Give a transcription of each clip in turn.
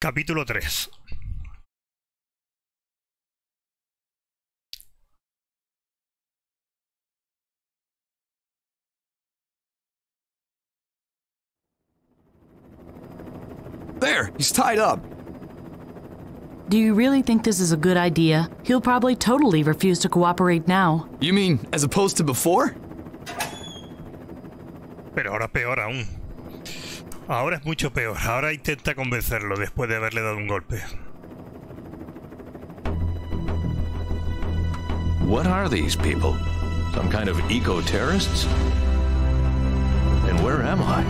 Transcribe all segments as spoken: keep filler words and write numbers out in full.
Capítulo tres. There! He's tied up! Do you really think this is a good idea? He'll probably totally refuse to cooperate now. You mean, as opposed to before? Pero ahora peor aún. Ahora es mucho peor. Ahora intenta convencerlo después de haberle dado un golpe. What are these people? Some kind of eco-terrorists? And where am I?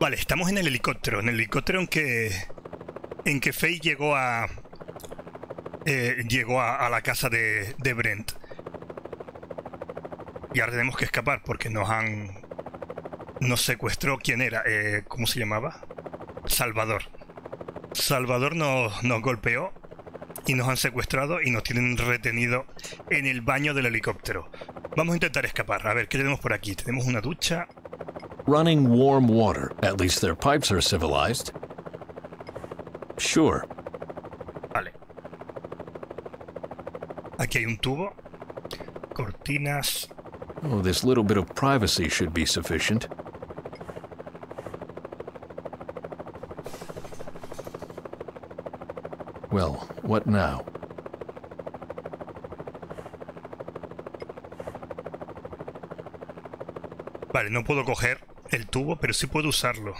Vale, estamos en el helicóptero, en el helicóptero en que, en que Faye llegó a eh, llegó a, a la casa de, de Bent. Y ahora tenemos que escapar porque nos han nos secuestró. ¿Quién era? Eh, ¿Cómo se llamaba? Salvador. Salvador nos, nos golpeó y nos han secuestrado y nos tienen retenido en el baño del helicóptero. Vamos a intentar escapar. A ver, ¿qué tenemos por aquí? Tenemos una ducha. Running warm water. At least their pipes are civilized. Sure. Vale. Aquí hay un tubo. Cortinas. Oh, this little bit of privacy should be sufficient. Well, what now? Vale, no puedo coger el tubo, pero sí puedo usarlo.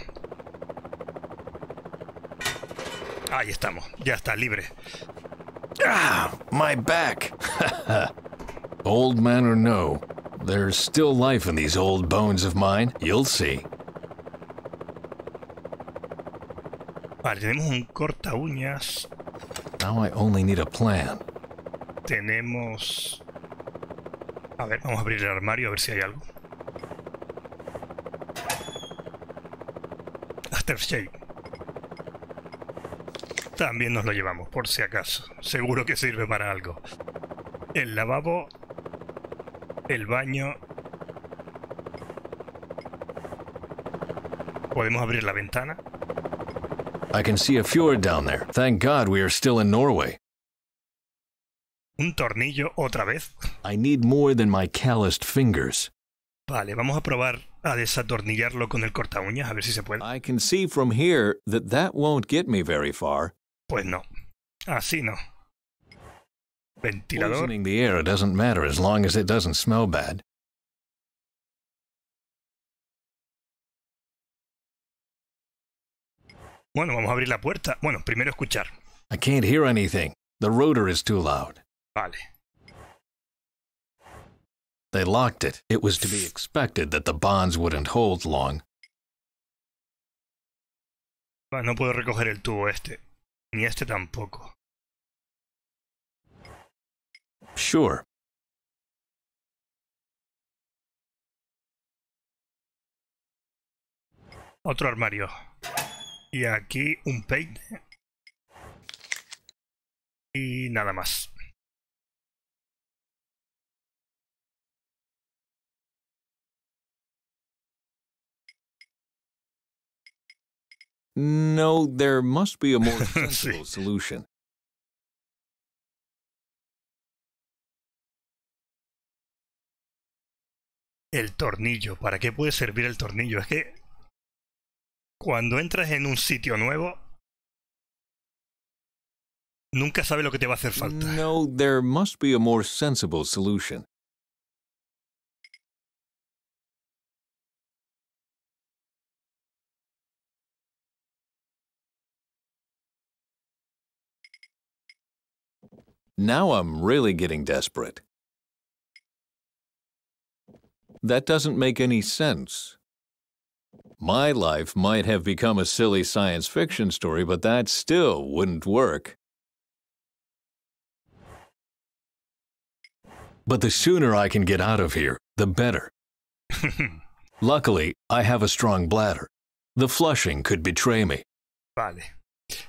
Ahí estamos, ya está, libre. Ah, my back. Old man or no, there's still life in these old bones of mine. You'll see. Vale, tenemos un corta uñas. Now I only need a plan. Tenemos... A ver, vamos a abrir el armario a ver si hay algo. Aster seis. También nos lo llevamos, por si acaso. Seguro que sirve para algo. El lavabo, el baño. ¿Podemos abrir la ventana? I can see a fjord down there. Thank God we are still in Norway. Un tornillo otra vez. I need more than my calloused fingers. Vale, vamos a probar a desatornillarlo con el corta uñas, a ver si se puede. I can see from here that that won't get me very far. Pues no. Así no. Ventilador. Poisoning the air doesn't matter as long as it doesn't smell bad. Bueno, vamos a abrir la puerta. Bueno, primero escuchar. I can't hear anything. The rotor is too loud. Vale. They locked it. It was to be expected that the bonds wouldn't hold long. No puedo recoger el tubo este. Ni este tampoco. Sure. Otro armario. Y aquí un peine. Y nada más. No, there must be a more sensible sí. Solution. El tornillo. ¿Para qué puede servir el tornillo? Es que cuando entras en un sitio nuevo, nunca sabes lo que te va a hacer falta. No, there must be a more sensible solution. Now I'm really getting desperate. That doesn't make any sense. My life might have become a silly science fiction story, but that still wouldn't work. But the sooner I can get out of here, the better. Luckily, I have a strong bladder. The flushing could betray me. Vale.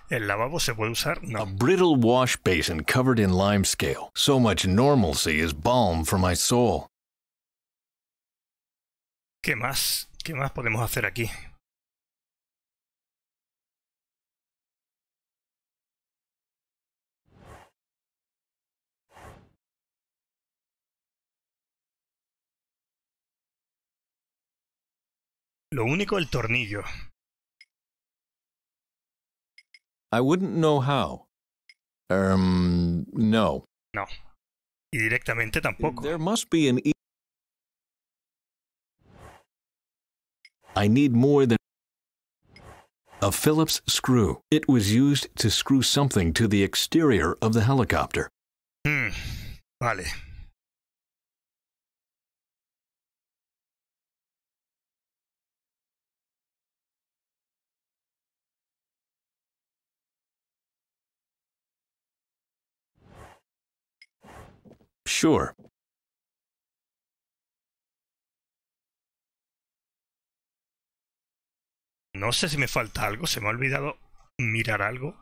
¿El lavabo se puede usar? No. A brittle wash basin covered in limescale. So much normalcy is balm for my soul. ¿Qué más? ¿Qué más podemos hacer aquí? Lo único, el tornillo. I wouldn't know how. Um, no. No. Y directamente tampoco. There must be an... E I need more than... A Phillips screw. It was used to screw something to the exterior of the helicopter. Hmm. Vale. Sure. No sé si me falta algo, se me ha olvidado mirar algo.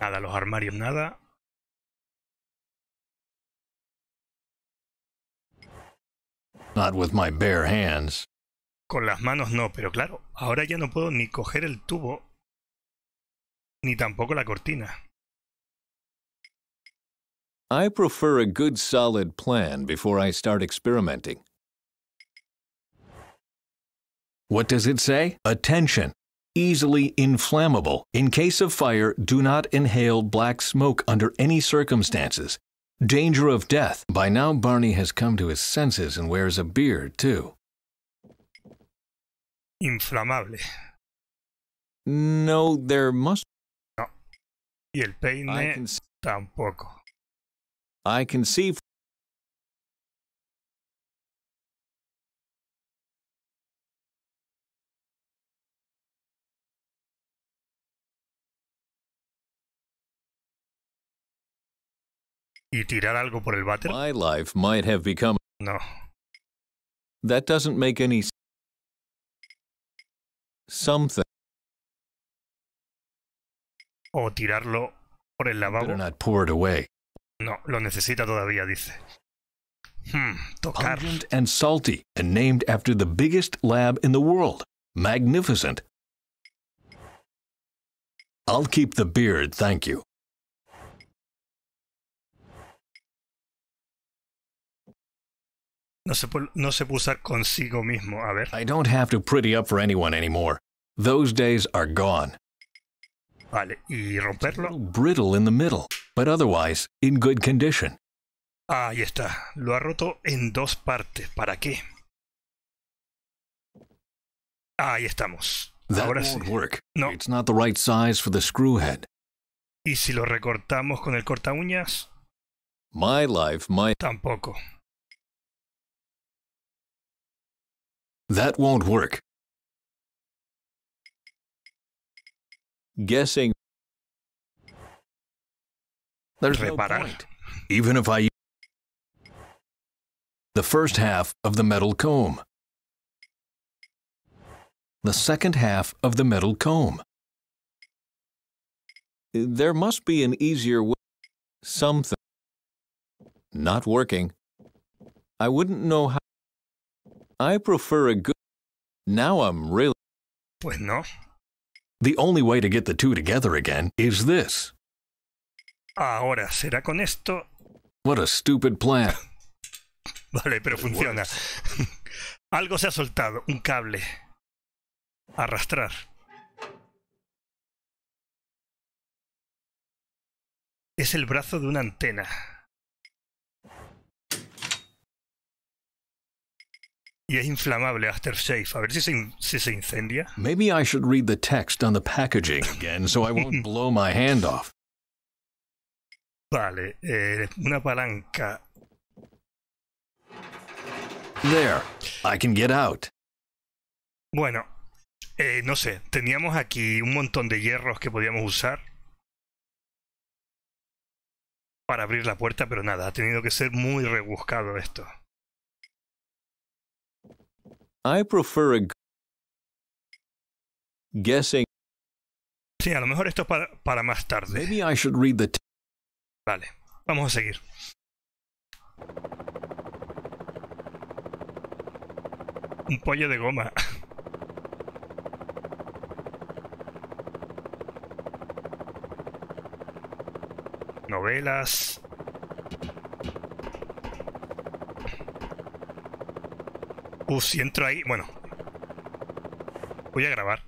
Nada, los armarios, nada. Not with my bare hands. Con las manos no, pero claro, ahora ya no puedo ni coger el tubo, ni tampoco la cortina. I prefer a good solid plan before I start experimenting. What does it say? Attention. Easily inflammable. In case of fire, do not inhale black smoke under any circumstances. Danger of death. By now, Barney has come to his senses and wears a beard, too. Inflammable. No, there must... No. Y el peine can... tampoco. I can see... ¿Y tirar algo por el váter? My life might have become... No. That doesn't make any... Something. O tirarlo por el lavabo. Better not pour it away. No, lo necesita todavía, dice. Hmm, tocar. Pungent and salty, and named after the biggest lab in the world. Magnificent. I'll keep the beard, thank you. No se, no se puede usar consigo mismo, a ver. I don't have to pretty up for anyone anymore. Those days are gone. Vale, y romperlo. It's a little brittle in the middle, but otherwise in good condition. Ahí está. Lo ha roto en dos partes. ¿Para qué? Ahí estamos. That Ahora won't sí. work. No. It's not the right size for the screw head. ¿Y si lo recortamos con el corta uñas? My life might... Tampoco. That won't work. Guessing. There's no point. Even if I use the first half of the metal comb. The second half of the metal comb. There must be an easier way. Something. Not working. I wouldn't know how. I prefer a good... Now I'm really... Pues no. The only way to get the two together again is this. Ahora será con esto... What a stupid plan. Vale, pero funciona. Algo se ha soltado. Un cable. Arrastrar. Es el brazo de una antena. Y es inflamable, Aster seis. A ver si se, in si se incendia. Maybe I should read the text on the packaging again so I won't blow my hand off. Vale, eh, una palanca. There, I can get out. Bueno, eh, no sé, teníamos aquí un montón de hierros que podíamos usar. para abrir la puerta, pero nada, ha tenido que ser muy rebuscado esto. I prefer a guessing. Sí, a lo mejor esto es para, para más tarde. Maybe I should read the vale, vamos a seguir. Un pollo de goma. Novelas. Uh, si entro ahí... Bueno. Voy a grabar.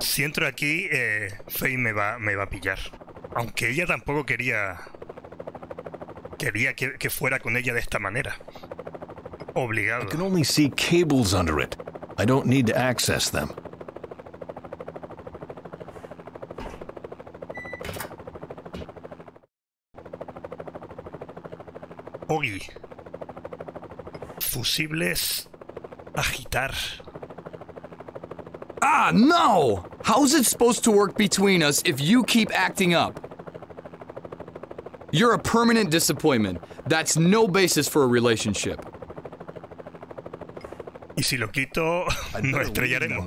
Si entro aquí, eh, Faye me va, me va a pillar. Aunque ella tampoco quería... Quería que, que fuera con ella de esta manera. Obligado. I can only see cables under it. I don't need to access them. Oggy. Fusibles. Agitar. Ah, no! How's it supposed to work between us if you keep acting up? You're a permanent disappointment. That's no basis for a relationship. Y si lo quito, nos estrellaremos.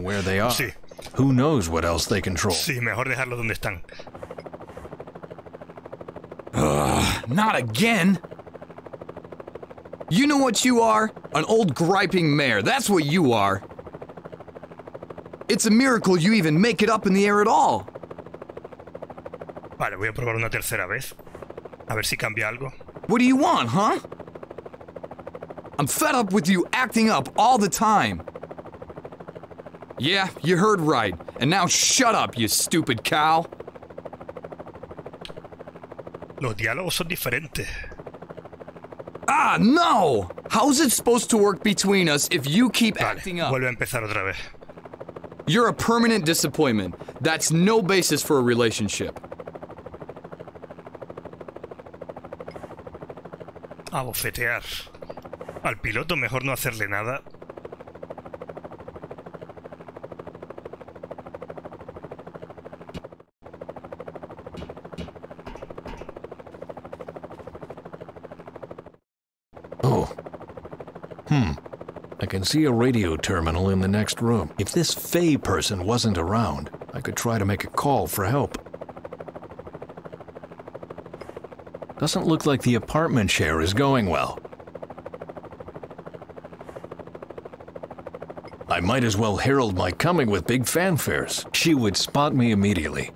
Sí. Who knows what else they control? Sí, mejor dejarlos donde están. Ugh, not again. You know what you are? An old griping mare. That's what you are. It's a miracle you even make it up in the air at all. Vale, voy a probar una tercera vez. A ver si cambia algo. What do you want, huh? I'm fed up with you acting up all the time. Yeah, you heard right. And now shut up, you stupid cow. Los diálogos son diferentes. Ah, no! How's it supposed to work between us if you keep vale, acting up? Vuelve a empezar otra vez. You're a permanent disappointment. That's no basis for a relationship. A bofetear. Al piloto mejor no hacerle nada. Oh. Hmm. I can see a radio terminal in the next room. If this Faye person wasn't around, I could try to make a call for help. Doesn't look like the apartment share is going well. I might as well herald my coming with big fanfares. She would spot me immediately.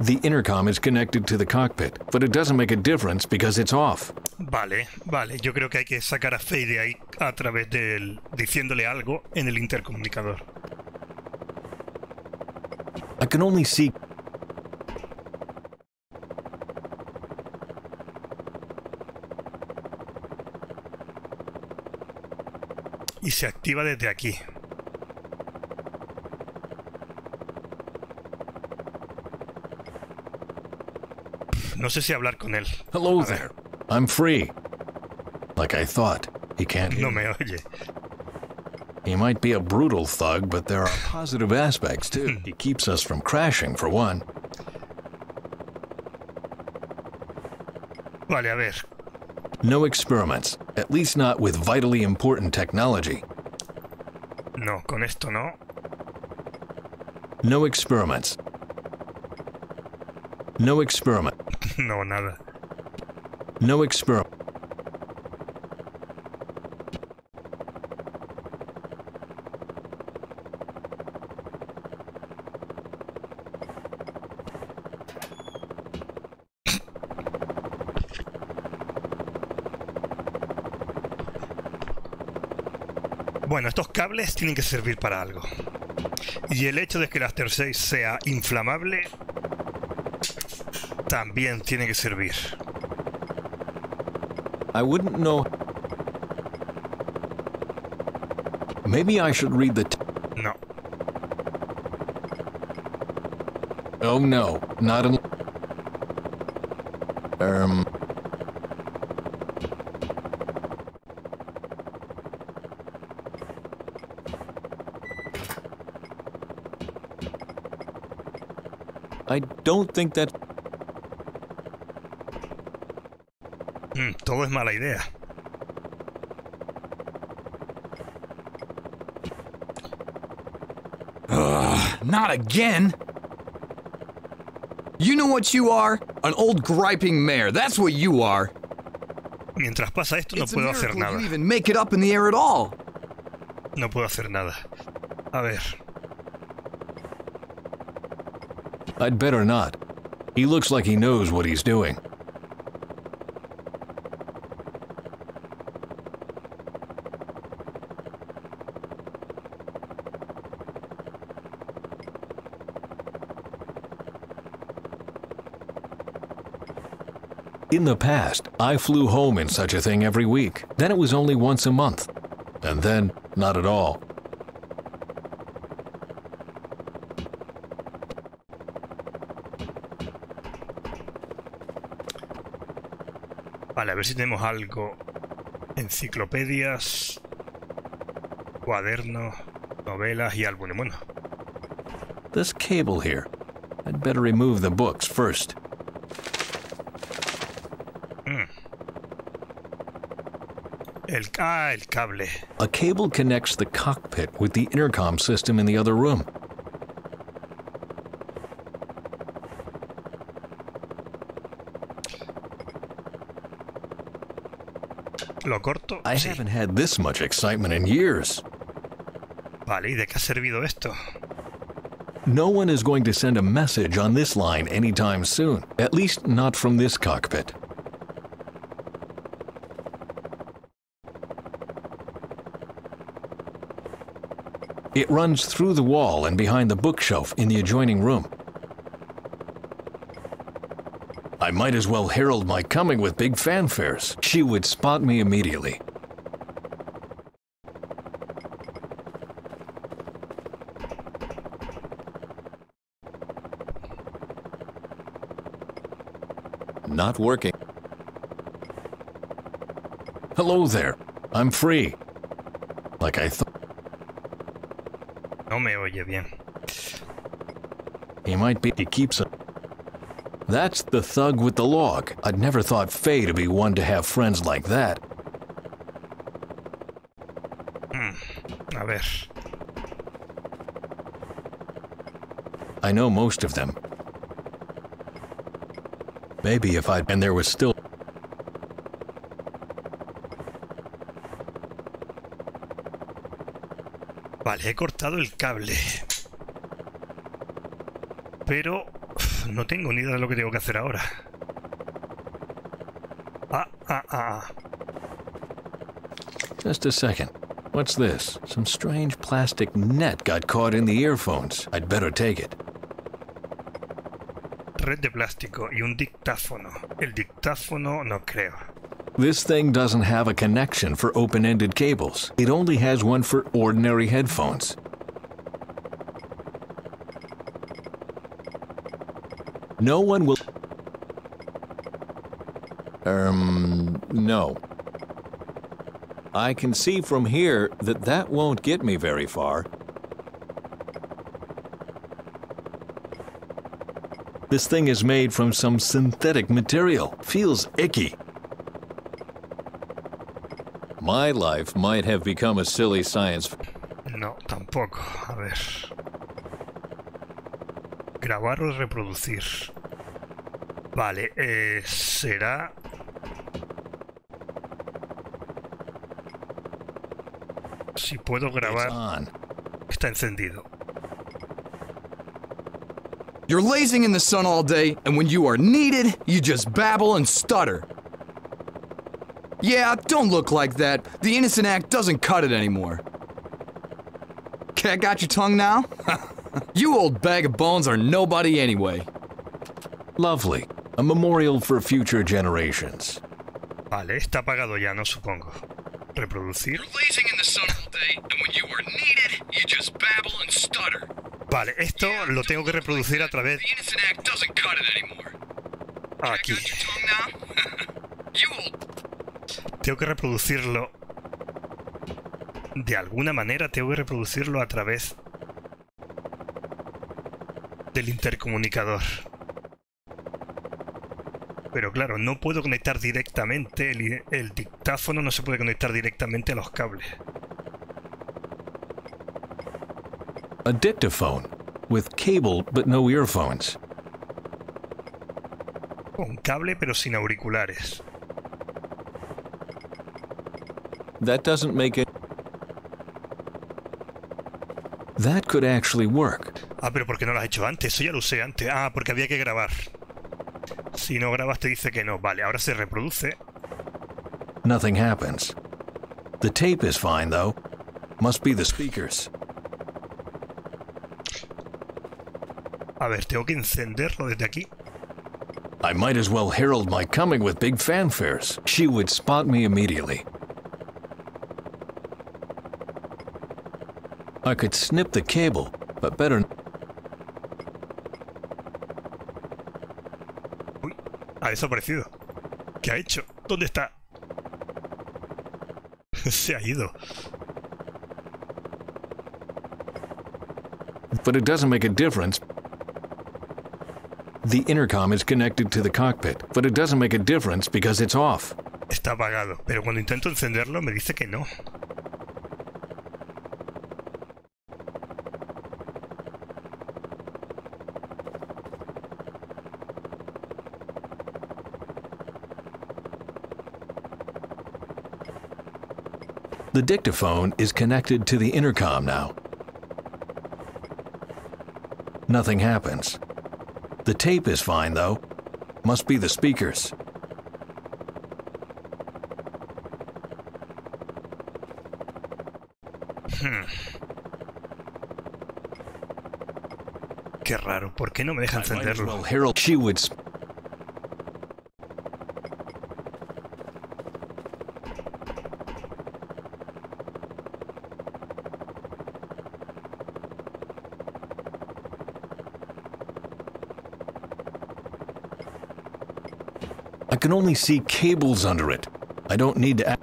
The intercom is connected to the cockpit, but it doesn't make a difference because it's off. Vale, vale. Yo creo que hay que sacar a Faye de ahí a través del diciéndole algo en el intercomunicador. I can only see. Y se activa desde aquí. No sé si hablar con él. Hello there. I'm free. Like I thought. He can't hear. No me oye. He might be a brutal thug, but there are positive aspects too. He keeps us from crashing, for one. Vale, a ver. No experiments, at least not with vitally important technology. No, con esto no. No experiments. No experiment. No, nada. No experiment. Bueno, estos cables tienen que servir para algo. Y el hecho de que el Aster seis sea inflamable también tiene que servir. I wouldn't know. Maybe I should read the no. Oh no, not an um I don't think that... Hmm, todo es mala idea. Ugh, not again! You know what you are? An old griping mare, that's what you are! Mientras pasa esto, no puedo hacer nada. You even make it up in the air at all. No puedo hacer nada. A ver. I'd better not. He looks like he knows what he's doing. In the past, I flew home in such a thing every week. Then it was only once a month. And then, not at all. Vale, a ver si tenemos algo. Enciclopedias, cuadernos, novelas y álbumes. Bueno. This cable here. I'd better remove the books first. El, ah, el cable. A cable connects the cockpit with the intercom system in the other room. Lo corto. I sí. haven't had this much excitement in years. Vale, ¿y de qué ha servido esto? No one is going to send a message on this line anytime soon. At least not from this cockpit. It runs through the wall and behind the bookshelf in the adjoining room. I might as well herald my coming with big fanfares. She would spot me immediately. Not working. Hello there. I'm free. Like I thought. No me oye bien. He might be. He keeps it. That's the thug with the log. I'd never thought Faye to be one to have friends like that. Mm, a ver. I know most of them. Maybe if I'd. And there was still. Vale, he cortado el cable. Pero no tengo ni idea de lo que tengo que hacer ahora. Ah, ah, ah. Just a second. What's this? Some strange plastic net got caught in the earphones. I'd better take it. Red de plástico y un dictáfono. El dictáfono no creo. This thing doesn't have a connection for open-ended cables. It only has one for ordinary headphones. No one will... Um, no. I can see from here that that won't get me very far. This thing is made from some synthetic material. Feels icky. My life might have become a silly science. No, tampoco. A ver. Grabar o reproducir. Vale, eh, será... Si puedo grabar... Está encendido. You're lazing in the sun all day, and when you are needed, you just babble and stutter. Yeah, don't look like that. The innocent act doesn't cut it anymore. Cat got your tongue now? You old bag of bones are nobody anyway. Lovely. A memorial for future generations. Vale, está apagado ya, no supongo. Reproducir. You're lazing in the sun all day, and when you are needed, you just babble and stutter. Vale, esto yeah, lo tengo que reproducir a través... The innocent act doesn't cut it anymore. Aquí. Cat got your tongue now? You old... Tengo que reproducirlo de alguna manera, tengo que reproducirlo a través del intercomunicador. Pero claro, no puedo conectar directamente, el, el dictáfono no se puede conectar directamente a los cables. A dictaphone, with cable but no earphones. Con cable pero sin auriculares. That doesn't make it. That could actually work. Ah, pero ¿por qué no lo has hecho antes? Eso ya lo usé antes. Ah, porque había que grabar. Si no grabas te dice que no. Vale, ahora se reproduce. Nothing happens. The tape is fine though. Must be the speakers. A ver, tengo que encenderlo desde aquí. I might as well herald my coming with big fanfares. She would spot me immediately. I could snip the cable, but better. Uy, ha desaparecido. ¿Qué ha hecho? ¿Dónde está? Se ha ido. But it doesn't make a difference. The intercom is connected to the cockpit, but it doesn't make a difference because it's off. Está apagado, pero cuando intento encenderlo me dice que no. The dictaphone is connected to the intercom now. Nothing happens. The tape is fine though. Must be the speakers. Hmm. Qué raro, ¿por qué no me deja encenderlo? She would. I can only see cables under it. I don't need to.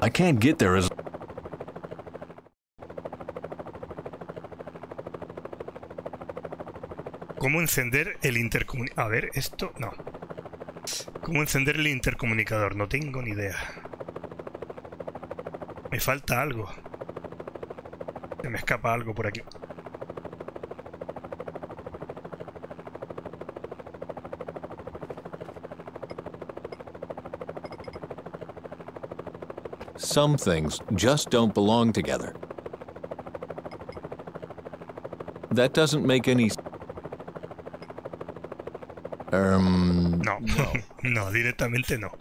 I can't get there as... ¿Cómo encender el intercomunicador? A ver, esto... No. ¿Cómo encender el intercomunicador? No tengo ni idea. Me falta algo. Se me escapa algo por aquí. Some things just don't belong together. That doesn't make any... Um... No, no, no directamente no.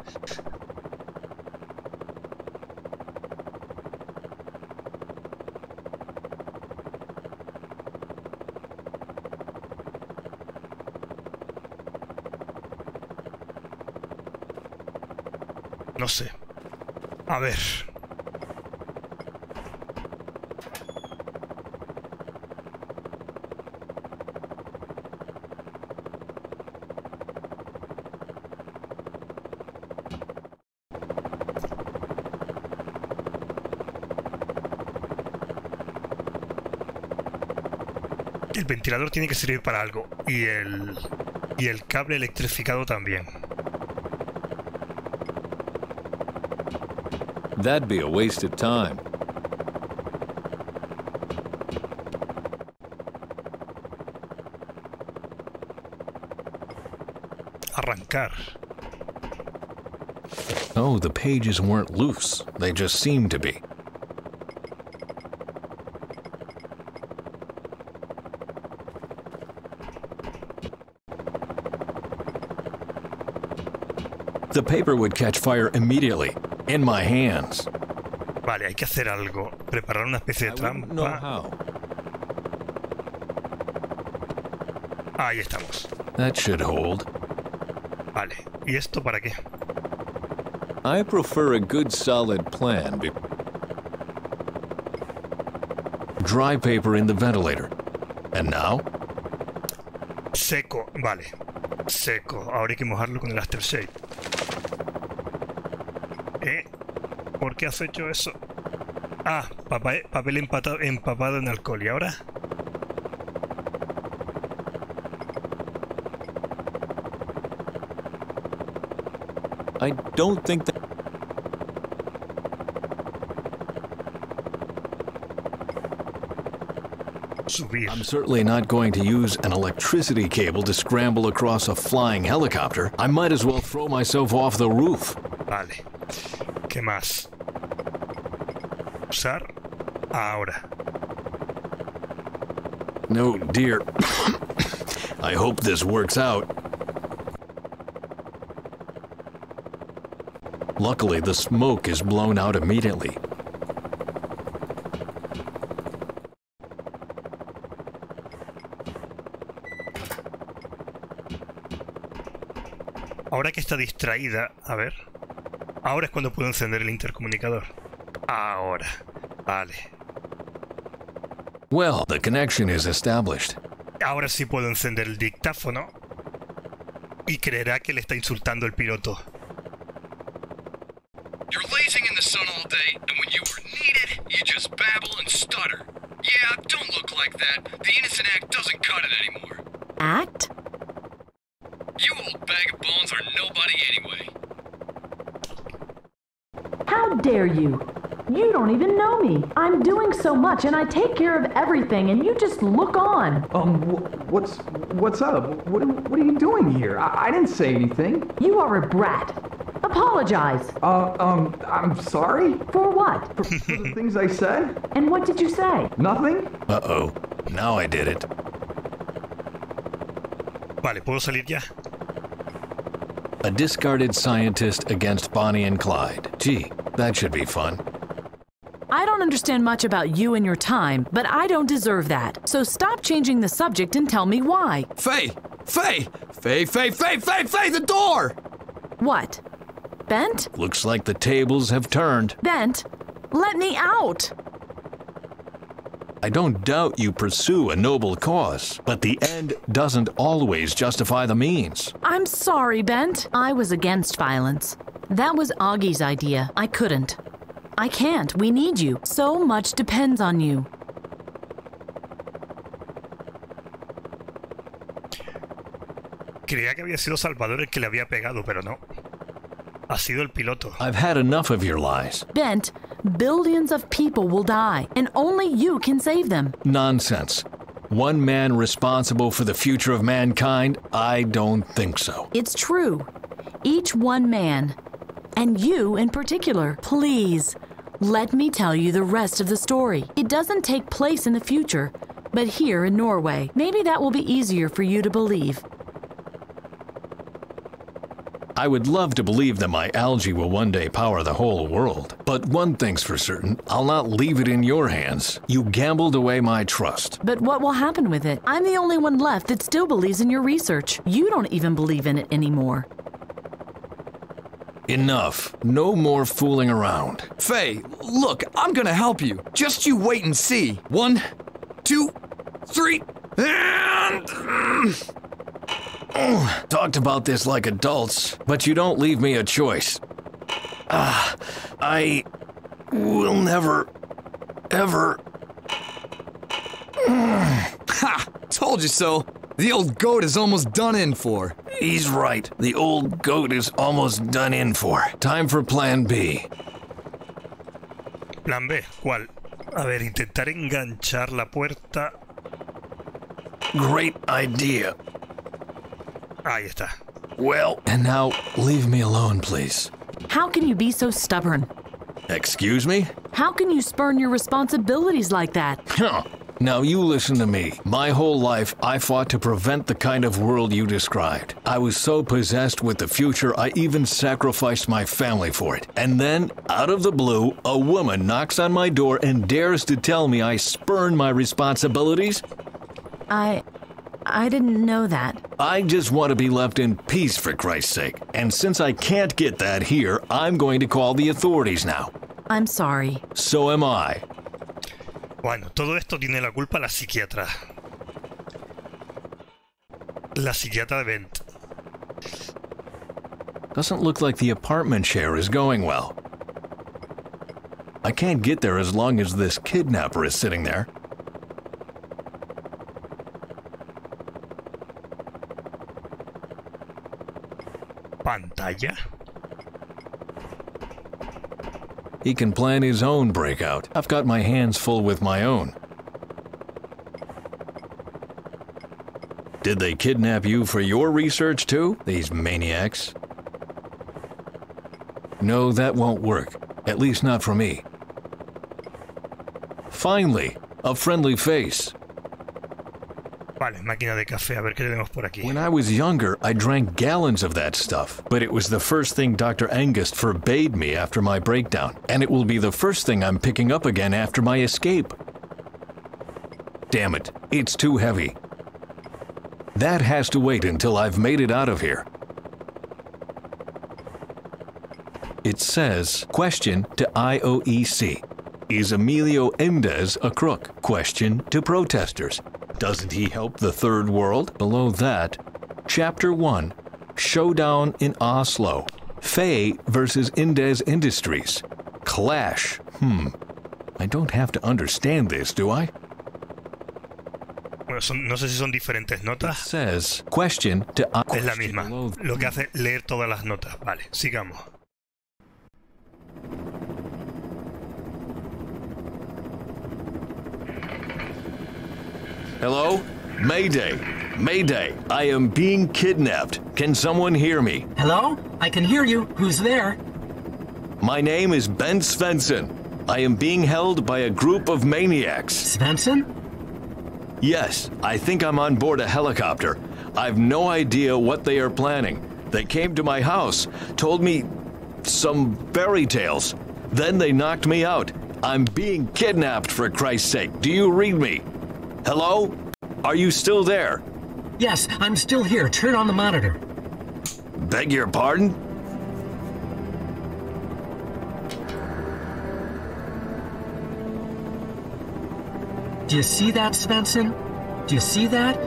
No sé. A ver. El ventilador tiene que servir para algo y el y el cable electrificado también. That'd be a waste of time. Arrancar. Oh, the pages weren't loose. They just seemed to be. The paper would catch fire immediately. In my hands. Vale, hay que hacer algo. Preparar una especie de trampa. Ahí estamos. That should hold. Vale. ¿Y esto para qué? I prefer a good solid plan. Dry paper in the ventilator. And now? Seco, vale. Seco. Ahora hay que mojarlo con el Aster seis. ¿Eh? ¿Por qué has hecho eso? Ah, papel, papel empapado, empapado en alcohol. ¿Y ahora? I don't think that... I'm certainly not going to use an electricity cable to scramble across a flying helicopter. I might as well throw myself off the roof. Vale. ¿Qué más? Usar ahora. No, dear. I hope this works out. Luckily, the smoke is blown out immediately. Ahora que está distraída, a ver, ahora es cuando puedo encender el intercomunicador. Ahora, vale. Well, the connection is established. Ahora sí puedo encender el dictáfono y creerá que le está insultando el piloto. You're lazing in the sun all day, and when you are needed, you just babble and stutter. Yeah, don't look like that. The innocent act doesn't cut it anymore. Act? You old bag of bones are nobody anyway. How dare you? You don't even know me. I'm doing so much and I take care of everything and you just look on. Um, wh what's what's up? What, what are you doing here? I, I didn't say anything. You are a brat. Apologize. Uh, um, I'm sorry? For what? For, for the things I said. And what did you say? Nothing. Uh-oh. Now I did it. Vale, ¿puedo salir ya? A discarded scientist against Bonnie and Clyde. Gee, that should be fun. I don't understand much about you and your time, but I don't deserve that. So stop changing the subject and tell me why. Faye! Faye! Faye, Faye, Faye, Faye, Faye, the door! What? Bent? Looks like the tables have turned. Bent, let me out! I don't doubt you pursue a noble cause, but the end doesn't always justify the means. I'm sorry, Bent. I was against violence. That was Augie's idea. I couldn't. I can't. We need you. So much depends on you. Creía que había sido Salvador el que le había pegado, pero no. Ha sido el piloto. I've had enough of your lies. Bent, billions of people will die, and only you can save them. Nonsense. One man responsible for the future of mankind? I don't think so. It's true. Each one man, and you in particular. Please, let me tell you the rest of the story. It doesn't take place in the future, but here in Norway. Maybe that will be easier for you to believe. I would love to believe that my algae will one day power the whole world. But one thing's for certain, I'll not leave it in your hands. You gambled away my trust. But what will happen with it? I'm the only one left that still believes in your research. You don't even believe in it anymore. Enough. No more fooling around. Faye, look, I'm gonna help you. Just you wait and see. One, two, three, and... Oh, talked about this like adults, but you don't leave me a choice. Ah, uh, I will never, ever... Ha! Told you so. The old goat is almost done in for. He's right. The old goat is almost done in for. Time for Plan B. Plan B, ¿cuál? A ver, intentar enganchar la puerta. Great idea. Ahí está. Well, and now leave me alone, please. How can you be so stubborn? Excuse me? How can you spurn your responsibilities like that? Huh. Now you listen to me. My whole life, I fought to prevent the kind of world you described. I was so possessed with the future, I even sacrificed my family for it. And then, out of the blue, a woman knocks on my door and dares to tell me I spurn my responsibilities? I... I didn't know that. I just want to be left in peace, for Christ's sake. And since I can't get that here, I'm going to call the authorities now. I'm sorry. So am I. Bueno, todo esto tiene la culpa la psiquiatra. La psiquiatra de Bent. Doesn't look like the apartment share is going well. I can't get there as long as this kidnapper is sitting there. Pantalla? He can plan his own breakout. I've got my hands full with my own. Did they kidnap you for your research too, these maniacs? No, that won't work. At least not for me. Finally, a friendly face. Vale, máquina de café, a ver qué tenemos por aquí. When I was younger, I drank gallons of that stuff, but it was the first thing Doctor Angust forbade me after my breakdown, and it will be the first thing I'm picking up again after my escape. Damn it, it's too heavy. That has to wait until I've made it out of here. It says, question to I O E C. Is Emilio Indes a crook? Question to protesters. Doesn't he help the third world? Below that, Chapter one, Showdown in Oslo. Faye versus Indes Industries. Clash. Hmm. I don't have to understand this, do I? Bueno, son, no sé si son diferentes notas. It says, question to I O E C. Es la misma. Lo que hace leer todas las notas. Vale, sigamos. Hello? Mayday! Mayday! I am being kidnapped. Can someone hear me? Hello? I can hear you. Who's there? My name is Ben Svensson. I am being held by a group of maniacs. Svensson? Yes, I think I'm on board a helicopter. I've no idea what they are planning. They came to my house, told me some fairy tales. Then they knocked me out. I'm being kidnapped, for Christ's sake. Do you read me? Hello? Are you still there? Yes, I'm still here. Turn on the monitor. Beg your pardon? Do you see that, Svensson? Do you see that?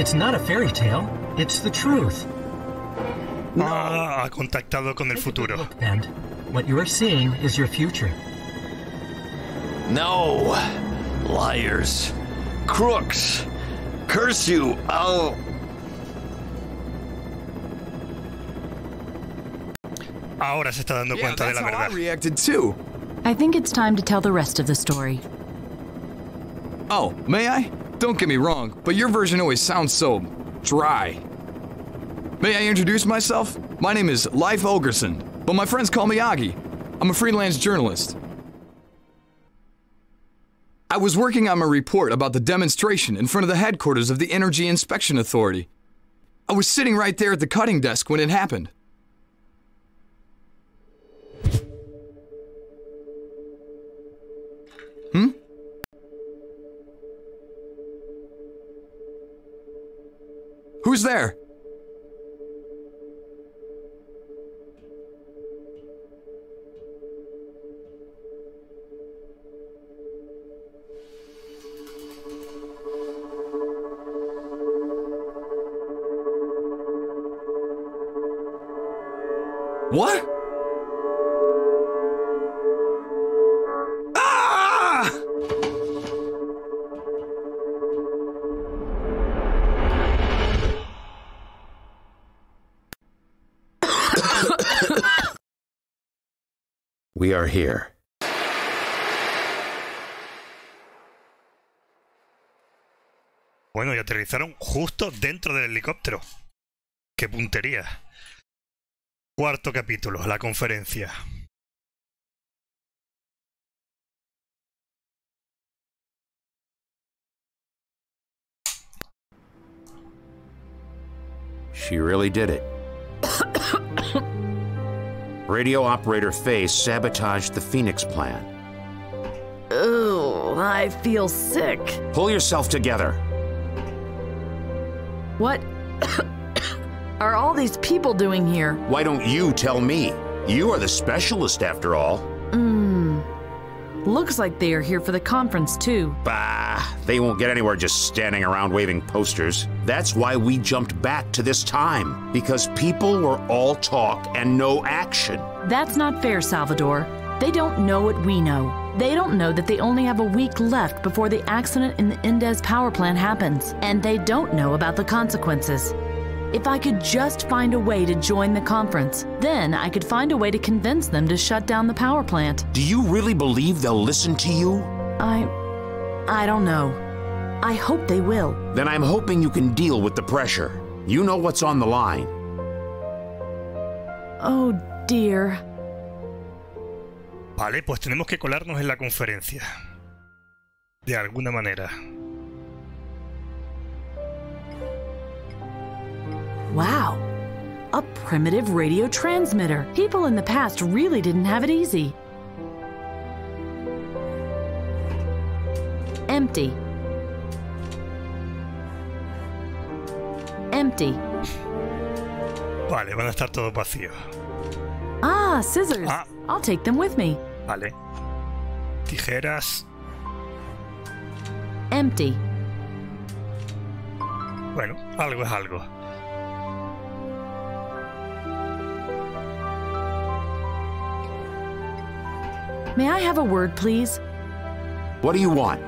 It's not a fairy tale. It's the truth. No. Ah, ha contactado con el futuro. Look, Ben. What you are seeing is your future. No. Liars. Crooks! Curse you! I'll... Ahora se está dando cuenta yeah, de la verdad. That's how I reacted too. I think it's time to tell the rest of the story. Oh, may I? Don't get me wrong, but your version always sounds so... dry. May I introduce myself? My name is Leif Oggersund, but my friends call me Aggie. I'm a freelance journalist. I was working on my report about the demonstration in front of the headquarters of the Energy Inspection Authority. I was sitting right there at the cutting desk when it happened. Hmm? Who's there? What? Ah! We are here. Bueno, y aterrizaron justo dentro del helicóptero. ¡Qué puntería! Cuarto capítulo, la conferencia. She really did it. Radio operator Faye sabotaged the Phoenix plan. Ooh, I feel sick. Pull yourself together. What are all these people doing here? Why don't you tell me? You are the specialist after all. Hmm. Looks like they are here for the conference too. Bah, they won't get anywhere just standing around waving posters. That's why we jumped back to this time, because people were all talk and no action. That's not fair, Salvador. They don't know what we know. They don't know that they only have a week left before the accident in the Indes power plant happens, and they don't know about the consequences. If I could just find a way to join the conference, then I could find a way to convince them to shut down the power plant. Do you really believe they'll listen to you? I... I don't know. I hope they will. Then I'm hoping you can deal with the pressure. You know what's on the line. Oh, dear. Vale, pues tenemos que colarnos en la conferencia. De alguna manera. Wow, a primitive radio transmitter. People in the past really didn't have it easy. Empty. Empty. Vale, van a estar todos vacíos. Ah, scissors. Ah. I'll take them with me. Vale. Tijeras. Empty. Bueno, algo es algo. May I have a word, please? What do you want?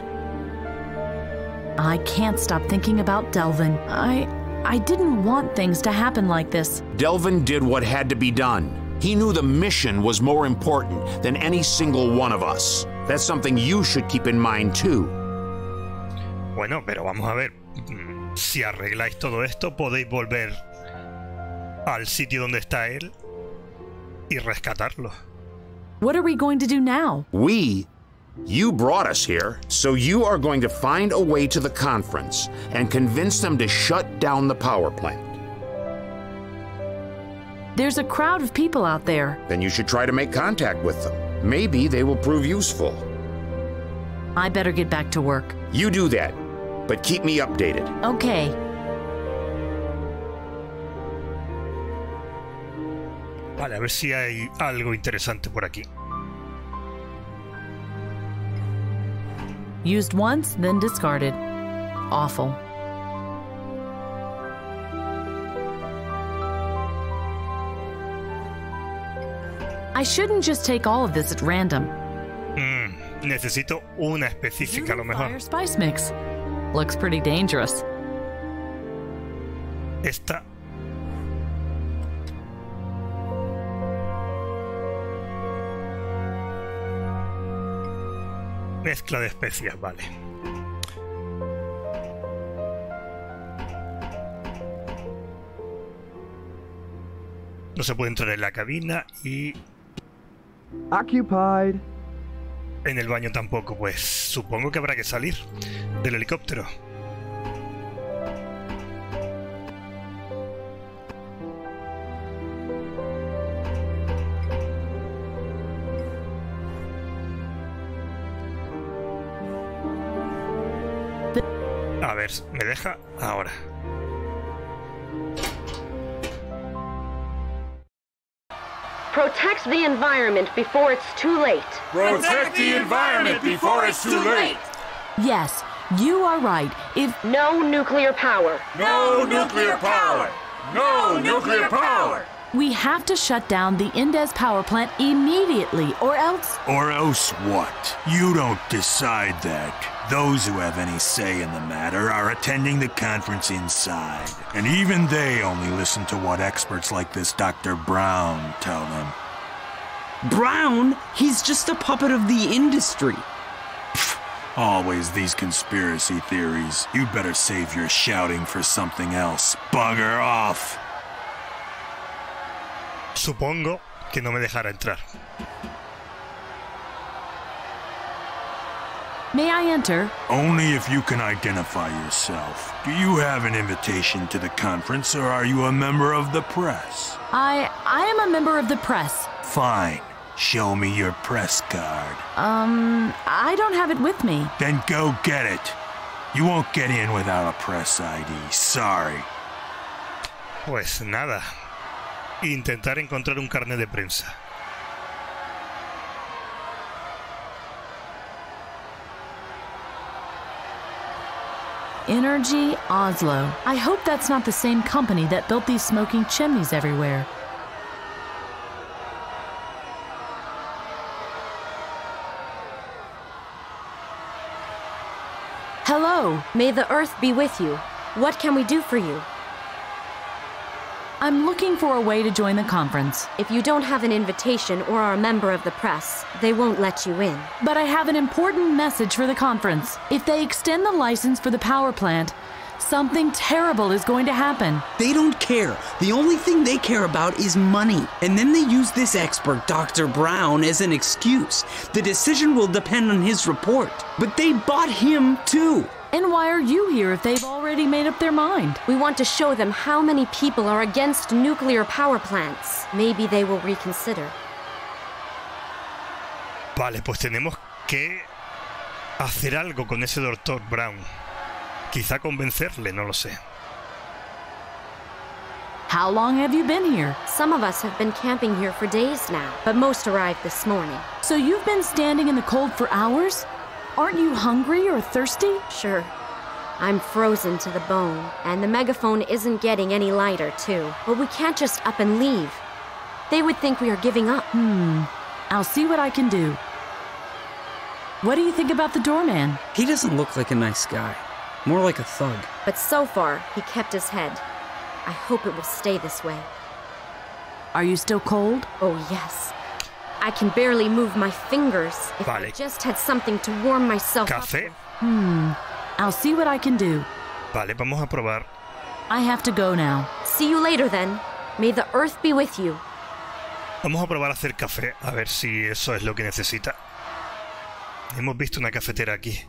I can't stop thinking about Delvin. I... I didn't want things to happen like this. Delvin did what had to be done. He knew the mission was more important than any single one of us. That's something you should keep in mind too. Bueno, pero vamos a ver. Si arregláis todo esto, podéis volver al sitio donde está él y rescatarlo. What are we going to do now? We? You brought us here, so you are going to find a way to the conference and convince them to shut down the power plant. There's a crowd of people out there. Then you should try to make contact with them. Maybe they will prove useful. I better get back to work. You do that, but keep me updated. Okay. Vale, a ver si hay algo interesante por aquí. Used once, then discarded. Awful. I shouldn't just take all of this at random. Mm, necesito una específica, a lo mejor. Fire spice mix. Looks pretty dangerous. Esta. Mezcla de especias, vale. No se puede entrar en la cabina y... Occupied. En el baño tampoco, pues supongo que habrá que salir del helicóptero. A ver, me deja ahora. Protect the environment before it's too late. Protect the environment before it's too late. Yes, you are right. If no nuclear power. No nuclear power. No nuclear power. We have to shut down the Indes power plant immediately, or else... Or else what? You don't decide that. Those who have any say in the matter are attending the conference inside, and even they only listen to what experts like this Doctor Brown tell them. Brown? He's just a puppet of the industry. Pfft, always these conspiracy theories. You'd better save your shouting for something else. Bugger off! Supongo que no me dejará entrar. May I enter? Only if you can identify yourself. Do you have an invitation to the conference, or are you a member of the press? I... I am a member of the press. Fine. Show me your press card. Um... I don't have it with me. Then go get it. You won't get in without a press I D. Sorry. Pues nada, intentar encontrar un carnet de prensa. Energy Oslo. I hope that's not the same company that built these smoking chimneys everywhere. Hello. May the earth be with you. What can we do for you? I'm looking for a way to join the conference. If you don't have an invitation or are a member of the press, they won't let you in. But I have an important message for the conference. If they extend the license for the power plant, something terrible is going to happen. They don't care. The only thing they care about is money. And then they use this expert, Doctor Brown, as an excuse. The decision will depend on his report. But they bought him too. And why are you here if they've already made up their mind? We want to show them how many people are against nuclear power plants. Maybe they will reconsider. Vale, pues tenemos que hacer algo con ese doctor Brown. Quizá convencerle, no lo sé. How long have you been here? Some of us have been camping here for days now, but most arrived this morning. So you've been standing in the cold for hours? Aren't you hungry or thirsty? Sure. I'm frozen to the bone, and the megaphone isn't getting any lighter, too. But we can't just up and leave. They would think we are giving up. Hmm. I'll see what I can do. What do you think about the doorman? He doesn't look like a nice guy. More like a thug. But so far, he kept his head. I hope it will stay this way. Are you still cold? Oh, yes. I can barely move my fingers. If vale. I just had something to warm myself Café. Up. Hmm. I'll see what I can do. Vale, vamos a probar. I have to go now. See you later then. May the earth be with you. Vamos a probar a hacer café, a ver si eso es lo que necesita. Hemos visto una cafetera aquí.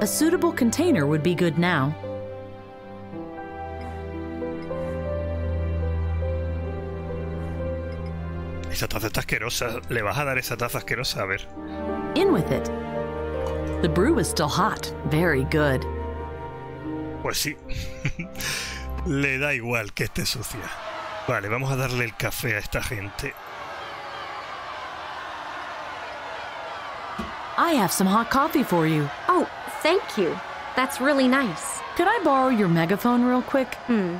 A suitable container would be good now. Esa taza está asquerosa. Le vas a dar esa taza asquerosa, a ver. In with it. The brew is still hot. Very good. Pues sí. Le da igual que esté sucia. Vale, vamos a darle el café a esta gente. I have some hot coffee for you. Oh, thank you. That's really nice. Could I borrow your megaphone real quick? Hmm.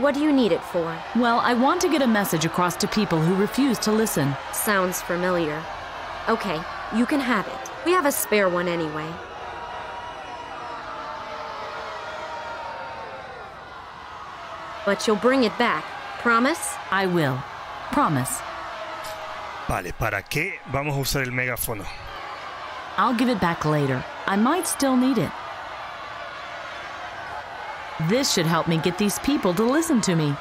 What do you need it for? Well, I want to get a message across to people who refuse to listen. Sounds familiar. Okay, you can have it. We have a spare one anyway. But you'll bring it back. Promise? I will. Promise. Vale, ¿para qué vamos a usar el megáfono? I'll give it back later. I might still need it. This should help me get these people to listen to me.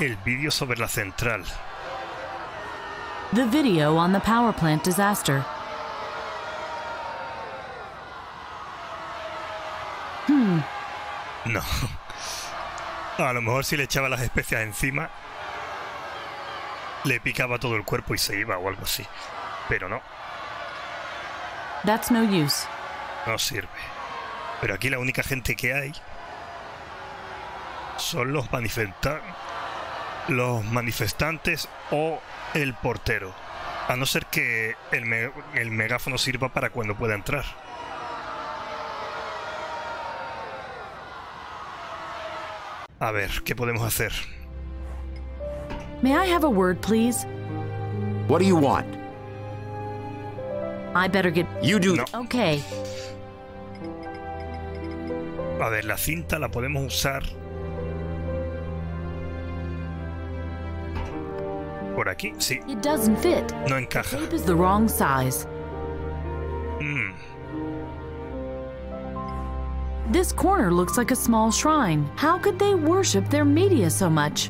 El vídeo sobre la central. The video on the power plant disaster. Hmm. No. A lo mejor si le echaba las especias encima, le picaba todo el cuerpo y se iba o algo así. Pero no. That's no use. No sirve. Pero aquí la única gente que hay son los manifesta- los manifestantes o el portero. A no ser que el, me- el megáfono sirva para cuando pueda entrar. A ver, ¿qué podemos hacer? May I have a word, please? What do you want? I better get... You do... No. Okay. A ver, la cinta la podemos usar... Por aquí, sí. It doesn't fit. No encaja. The tape is the wrong size. Mm. This corner looks like a small shrine. How could they worship their media so much?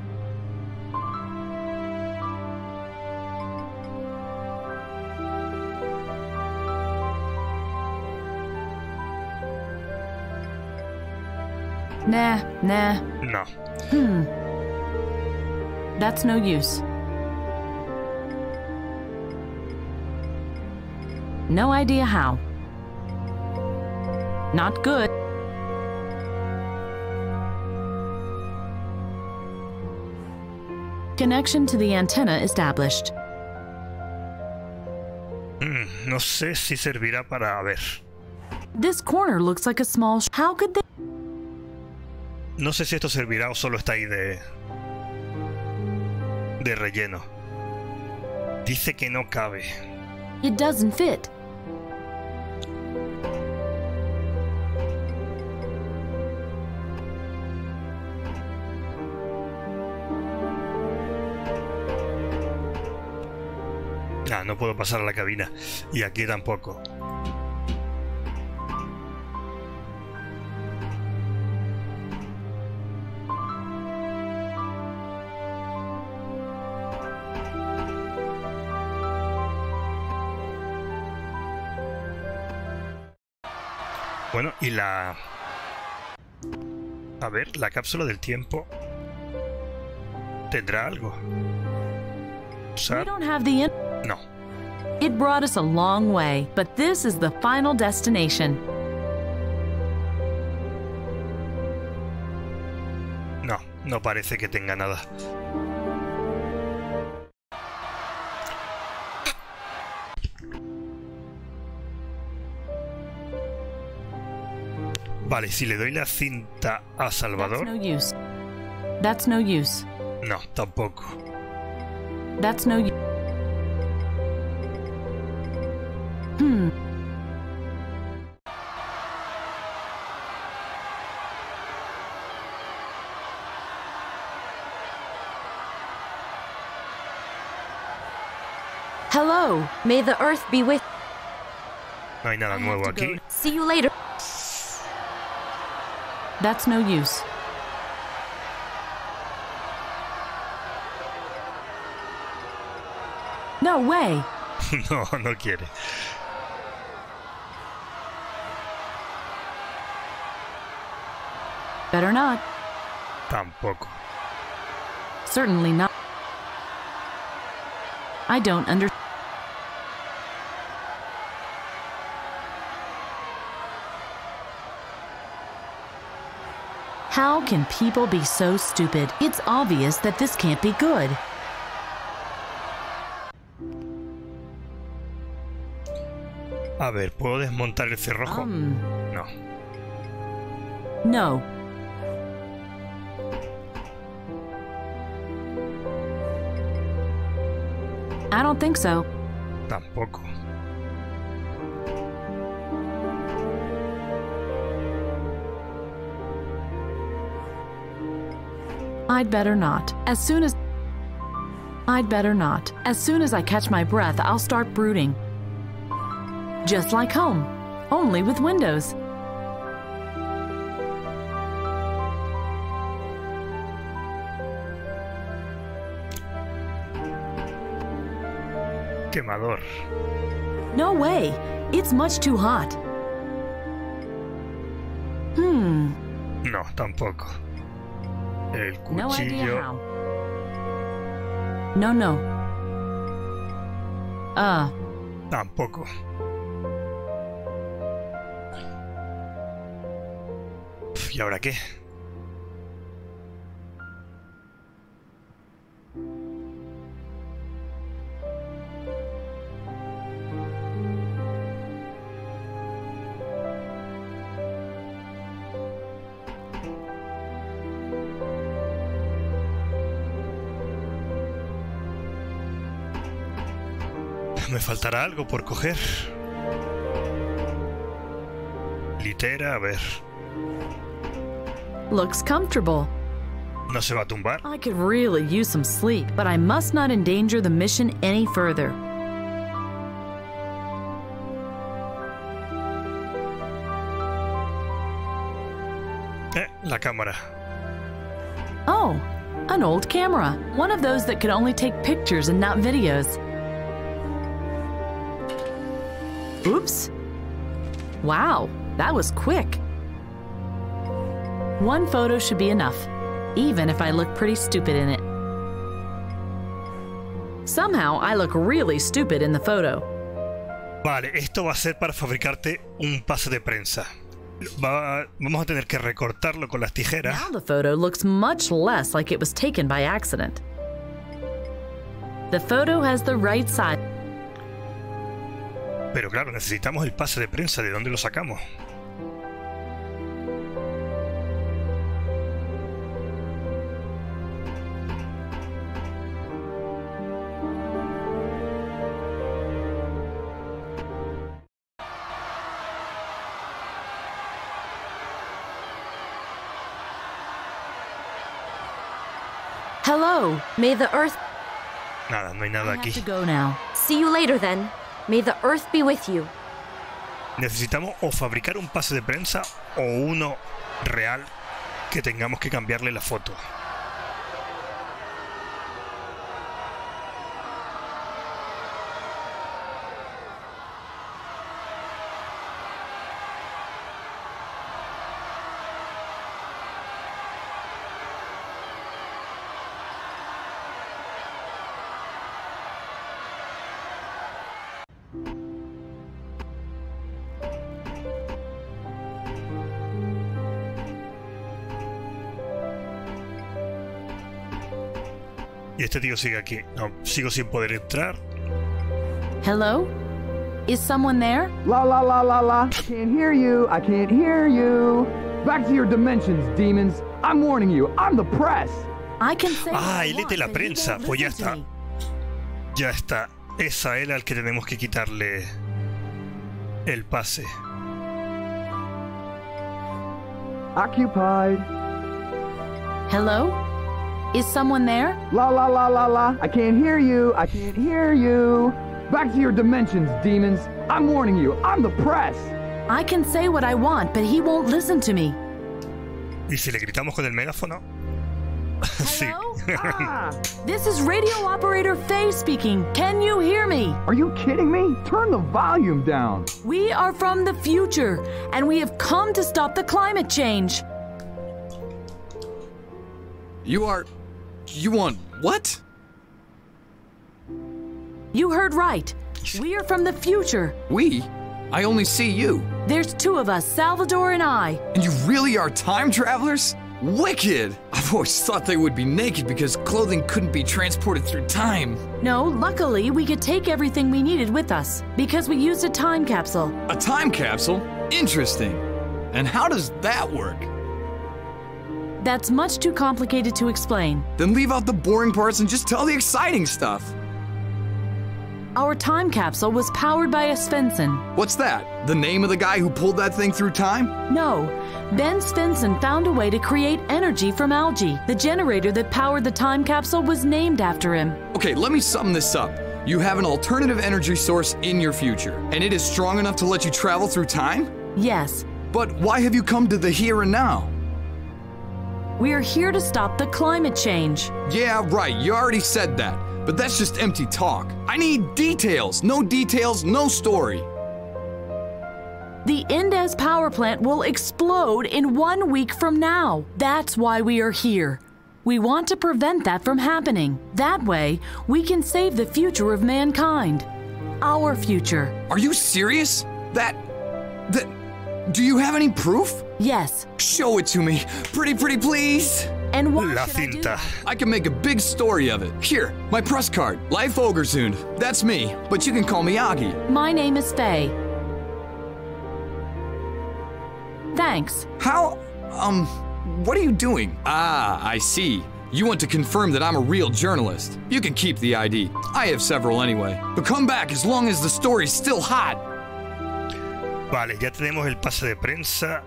Nah, nah. No. Hmm. That's no use. No idea how. Not good. Connection to the antenna established. Mm, no sé si servirá para ver. This corner looks like a small sh How could they? No sé si esto servirá o solo está ahí de de relleno. Dice que no cabe. It doesn't fit. Ah, no puedo pasar a la cabina. Y aquí tampoco. Bueno, y la... A ver, la cápsula del tiempo... ¿Tendrá algo? ¿Usar? No. It brought us a long way, but this is the final destination. No, no parece que tenga nada. Vale, si le doy la cinta a Salvador. That's no use. That's no use. No, tampoco. That's no use. Hmm. Hello. May the earth be with. No hay nada nuevo aquí. See you later. That's no use. No way. No, no quiere. Better not. Tampoco. Certainly not. I don't understand. How can people be so stupid? It's obvious that this can't be good. A ver, ¿puedo desmontar el cerrojo? Um, no. No. I don't think so. Tampoco. I'd better not. As soon as... I'd better not. As soon as I catch my breath, I'll start brooding. Just like home, only with windows. Quemador. No way. It's much too hot. Hmm. No, tampoco. El cuchillo. No idea how. No, no. Ah. Uh. Tampoco. ¿Y ahora qué? Me faltará algo por coger. Litera, a ver. Looks comfortable. No se va a tumbar. I could really use some sleep, but I must not endanger the mission any further. Eh, la cámara. Oh, an old camera. One of those that could only take pictures and not videos. Oops. Wow, that was quick. One photo should be enough, even if I look pretty stupid in it. Somehow I look really stupid in the photo. Vale, esto va a ser para fabricarte un pase de prensa. Va, vamos a tener que recortarlo con las tijeras. Now the photo looks much less like it was taken by accident. The photo has the right side. Pero claro, necesitamos el pase de prensa. ¿De dónde lo sacamos? Hello, may the earth... Nada, no hay nada aquí. I have to go now. See you later then. May the earth be with you. Necesitamos o fabricar un pase de prensa o uno real que tengamos que cambiarle la foto. Y este tío sigue aquí. No, sigo sin poder entrar. Hello? Is someone there? La la la la la. I can't hear you. I can't hear you. Back to your dimensions, demons. I'm warning you. I'm the press. I can say ah, él es de la prensa. Pues ya está. Ya está. Es a él al que tenemos que quitarle el pase. Occupied. Hello? Is someone there? La la la la la. I can't hear you. I can't hear you. Back to your dimensions, demons. I'm warning you. I'm the press. I can say what I want, but he won't listen to me. ¿Y si le gritamos con el megáfono? Sí. Ah. This is radio operator Faye speaking. Can you hear me? Are you kidding me? Turn the volume down. We are from the future, and we have come to stop the climate change. You are... You want what? You heard right. We are from the future. We? I only see you. There's two of us, Salvador and I. And you really are time travelers? Wicked! I've always thought they would be naked because clothing couldn't be transported through time. No, luckily we could take everything we needed with us because we used a time capsule. A time capsule? Interesting. And how does that work? That's much too complicated to explain. Then leave out the boring parts and just tell the exciting stuff. Our time capsule was powered by a Svensson. What's that? The name of the guy who pulled that thing through time? No. Ben Svensson found a way to create energy from algae. The generator that powered the time capsule was named after him. Okay, let me sum this up. You have an alternative energy source in your future, and it is strong enough to let you travel through time? Yes. But why have you come to the here and now? We're here to stop the climate change. Yeah, right. You already said that. But that's just empty talk. I need details. No details, no story. The Indes power plant will explode in one week from now. That's why we are here. We want to prevent that from happening. That way, we can save the future of mankind. Our future. Are you serious? That... that... Do you have any proof? Yes. Show it to me. Pretty, pretty, please. And why La should cinta. I do I can make a big story of it. Here, my press card. Leif Oggersund. That's me, but you can call me Aggie. My name is Faye. Thanks. How, um, what are you doing? Ah, I see. You want to confirm that I'm a real journalist. You can keep the I D. I have several anyway. But come back as long as the story's still hot. Vale, ya tenemos el pase de prensa.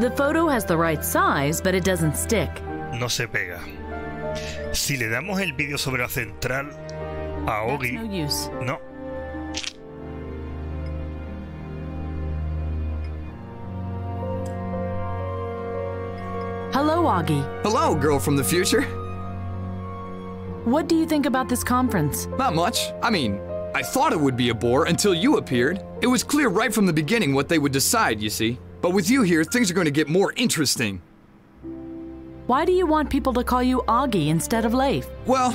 The photo has the right size, but it doesn't stick. No se pega. Si le damos el vídeo sobre la central a Oggy, no, use. no. Hello, Oggy. Hello, girl from the future. What do you think about this conference? Not much. I mean, I thought it would be a bore until you appeared. It was clear right from the beginning what they would decide, you see. But with you here, things are going to get more interesting. Why do you want people to call you Aggie instead of Leif? Well,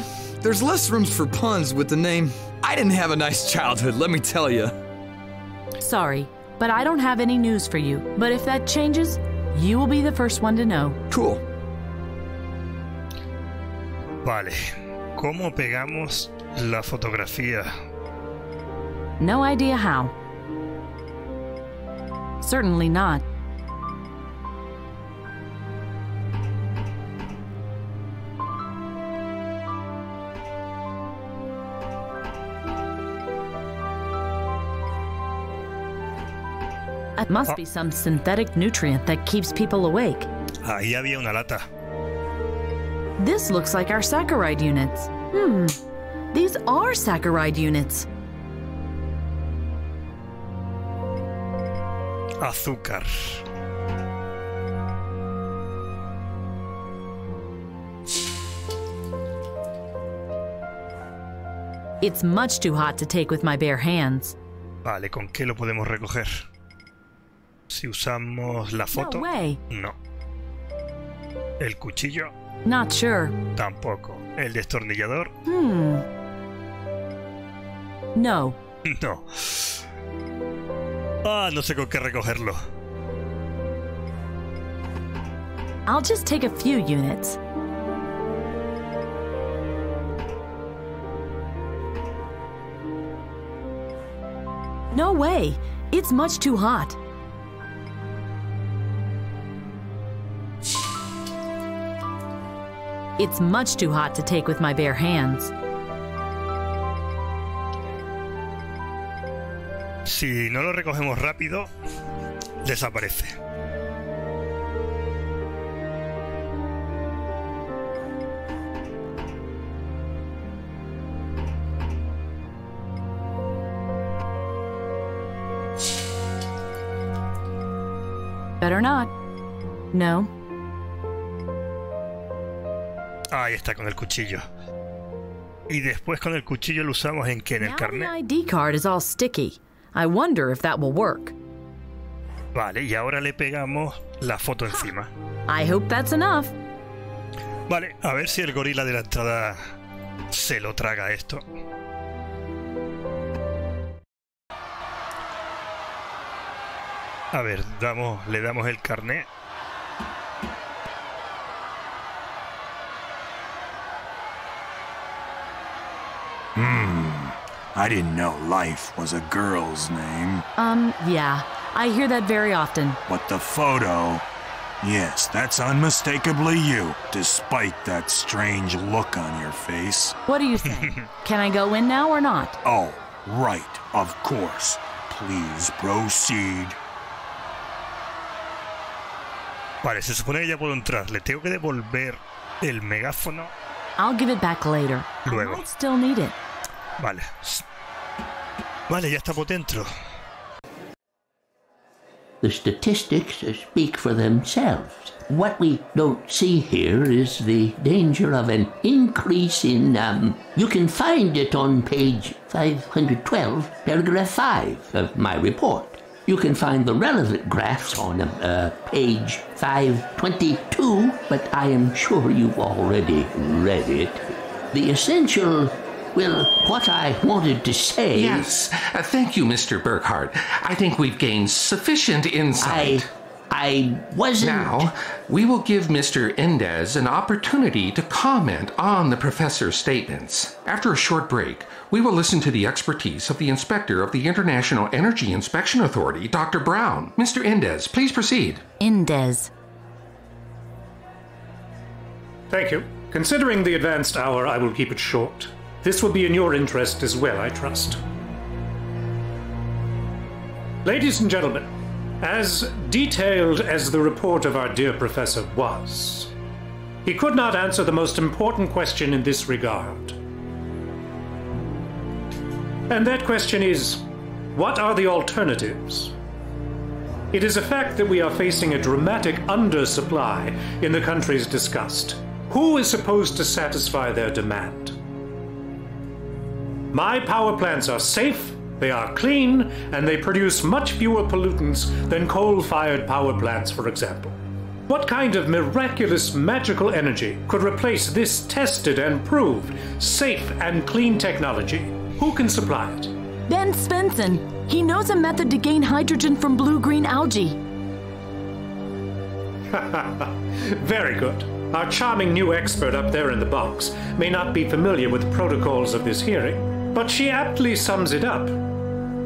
There's less rooms for puns with the name. I didn't have a nice childhood, let me tell you. Sorry, but I don't have any news for you. But if that changes, you will be the first one to know. Cool. Vale. ¿Cómo pegamos la fotografía? No idea how. Certainly not. It must be some synthetic nutrient that keeps people awake. Ahí había una lata. This looks like our saccharide units. Hmm, these are saccharide units. Azúcar. It's much too hot to take with my bare hands. Vale, ¿con qué lo podemos recoger? Si usamos la foto. No way. No. El cuchillo. Not sure. Tampoco. El destornillador. Hmm. No. No. Ah, no sé con qué recogerlo. I'll just take a few units. No way. It's much too hot. It's much too hot to take with my bare hands. Si no lo recogemos rápido, desaparece. Better not. No. Ahí está con el cuchillo. Y después con el cuchillo lo usamos en qué, en el carnet. My I D card is all sticky. I wonder if that will work. Vale, y ahora le pegamos la foto encima. I hope that's enough. Vale, a ver si el gorila de la entrada se lo traga esto. A ver, damos, le damos el carnet. Hmm, I didn't know Leif was a girl's name. Um, yeah, I hear that very often. But the photo, yes, that's unmistakably you, despite that strange look on your face. What do you think? Can I go in now or not? Oh, right, of course. Please proceed. Vale, se supone que ya puedo entrar. Le tengo que devolver el megáfono. I'll give it back later. Luego. I might still need it. Vale. Vale, ya está por dentro. The statistics speak for themselves. What we don't see here is the danger of an increase in, um, you can find it on page five hundred twelve, paragraph five of my report. You can find the relevant graphs on um, uh, page five twenty-two, but I am sure you've already read it. The essential... Well, what I wanted to say... Yes, uh, thank you, Mister Burkhardt. I think we've gained sufficient insight. I... I wasn't... Now, we will give Mister Indes an opportunity to comment on the professor's statements. After a short break, we will listen to the expertise of the inspector of the International Energy Inspection Authority, Doctor Brown. Mister Indes, please proceed. Indes. Thank you. Considering the advanced hour, I will keep it short. This will be in your interest as well, I trust. Ladies and gentlemen, as detailed as the report of our dear professor was, he could not answer the most important question in this regard. And that question is, what are the alternatives? It is a fact that we are facing a dramatic undersupply in the countries discussed. Who is supposed to satisfy their demand? My power plants are safe, they are clean, and they produce much fewer pollutants than coal-fired power plants, for example. What kind of miraculous magical energy could replace this tested and proved, safe and clean technology? Who can supply it? Ben Svensson. He knows a method to gain hydrogen from blue-green algae. Very good. Our charming new expert up there in the box may not be familiar with the protocols of this hearing, but she aptly sums it up.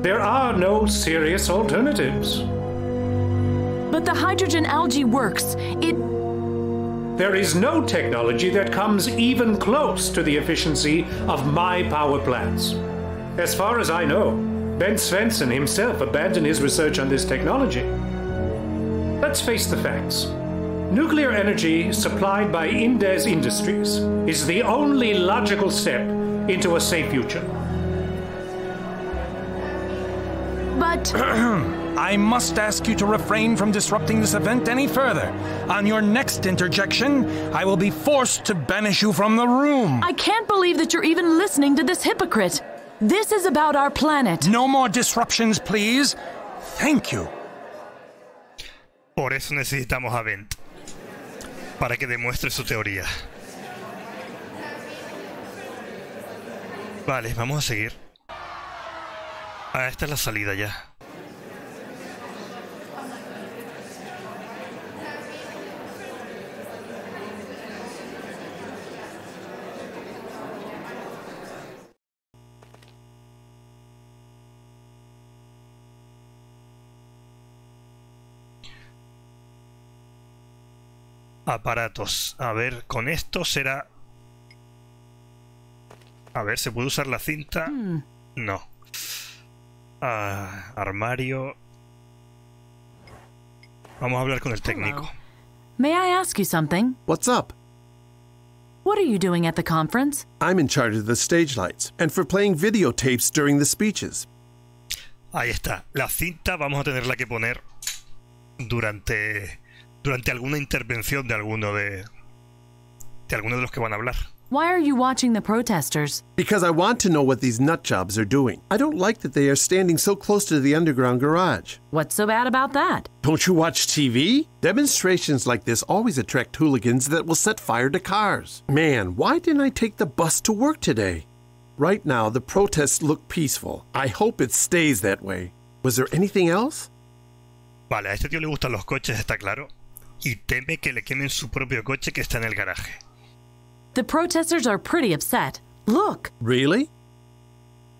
There are no serious alternatives. But the hydrogen algae works. It... There is no technology that comes even close to the efficiency of my power plants. As far as I know, Ben Svensson himself abandoned his research on this technology. Let's face the facts. Nuclear energy supplied by Indes Industries is the only logical step into a safe future. But... I must ask you to refrain from disrupting this event any further. On your next interjection, I will be forced to banish you from the room. I can't believe that you're even listening to this hypocrite. This is about our planet. No more disruptions, please. Thank you. Por eso necesitamos a Bent, para que demuestre su teoría. Vale, vamos a seguir. Ah, esta es la salida ya. Aparatos. A ver, con esto será... A ver, ¿se puede usar la cinta? Hmm. No. Ah, armario. Vamos a hablar con el técnico. Hello. May I ask you something? What's up? What are you doing at the conference? I'm in charge of the stage lights and for playing videotapes during the speeches. Ahí está. La cinta vamos a tenerla que poner durante... durante alguna intervención de alguno de de alguno de los que van a hablar. Why are you watching the protesters? Because I want to know what these nut jobs are doing. I don't like that they are standing so close to the underground garage. What's so bad about that? Don't you watch T V? Demonstrations like this always attract hooligans that will set fire to cars. Man, why didn't I take the bus to work today? Right now, the protests look peaceful. I hope it stays that way. Was there anything else? Vale, a este tío le gustan los coches, está claro. Y teme que le quemen su propio coche que está en el garaje. The protesters are pretty upset. Look. Really?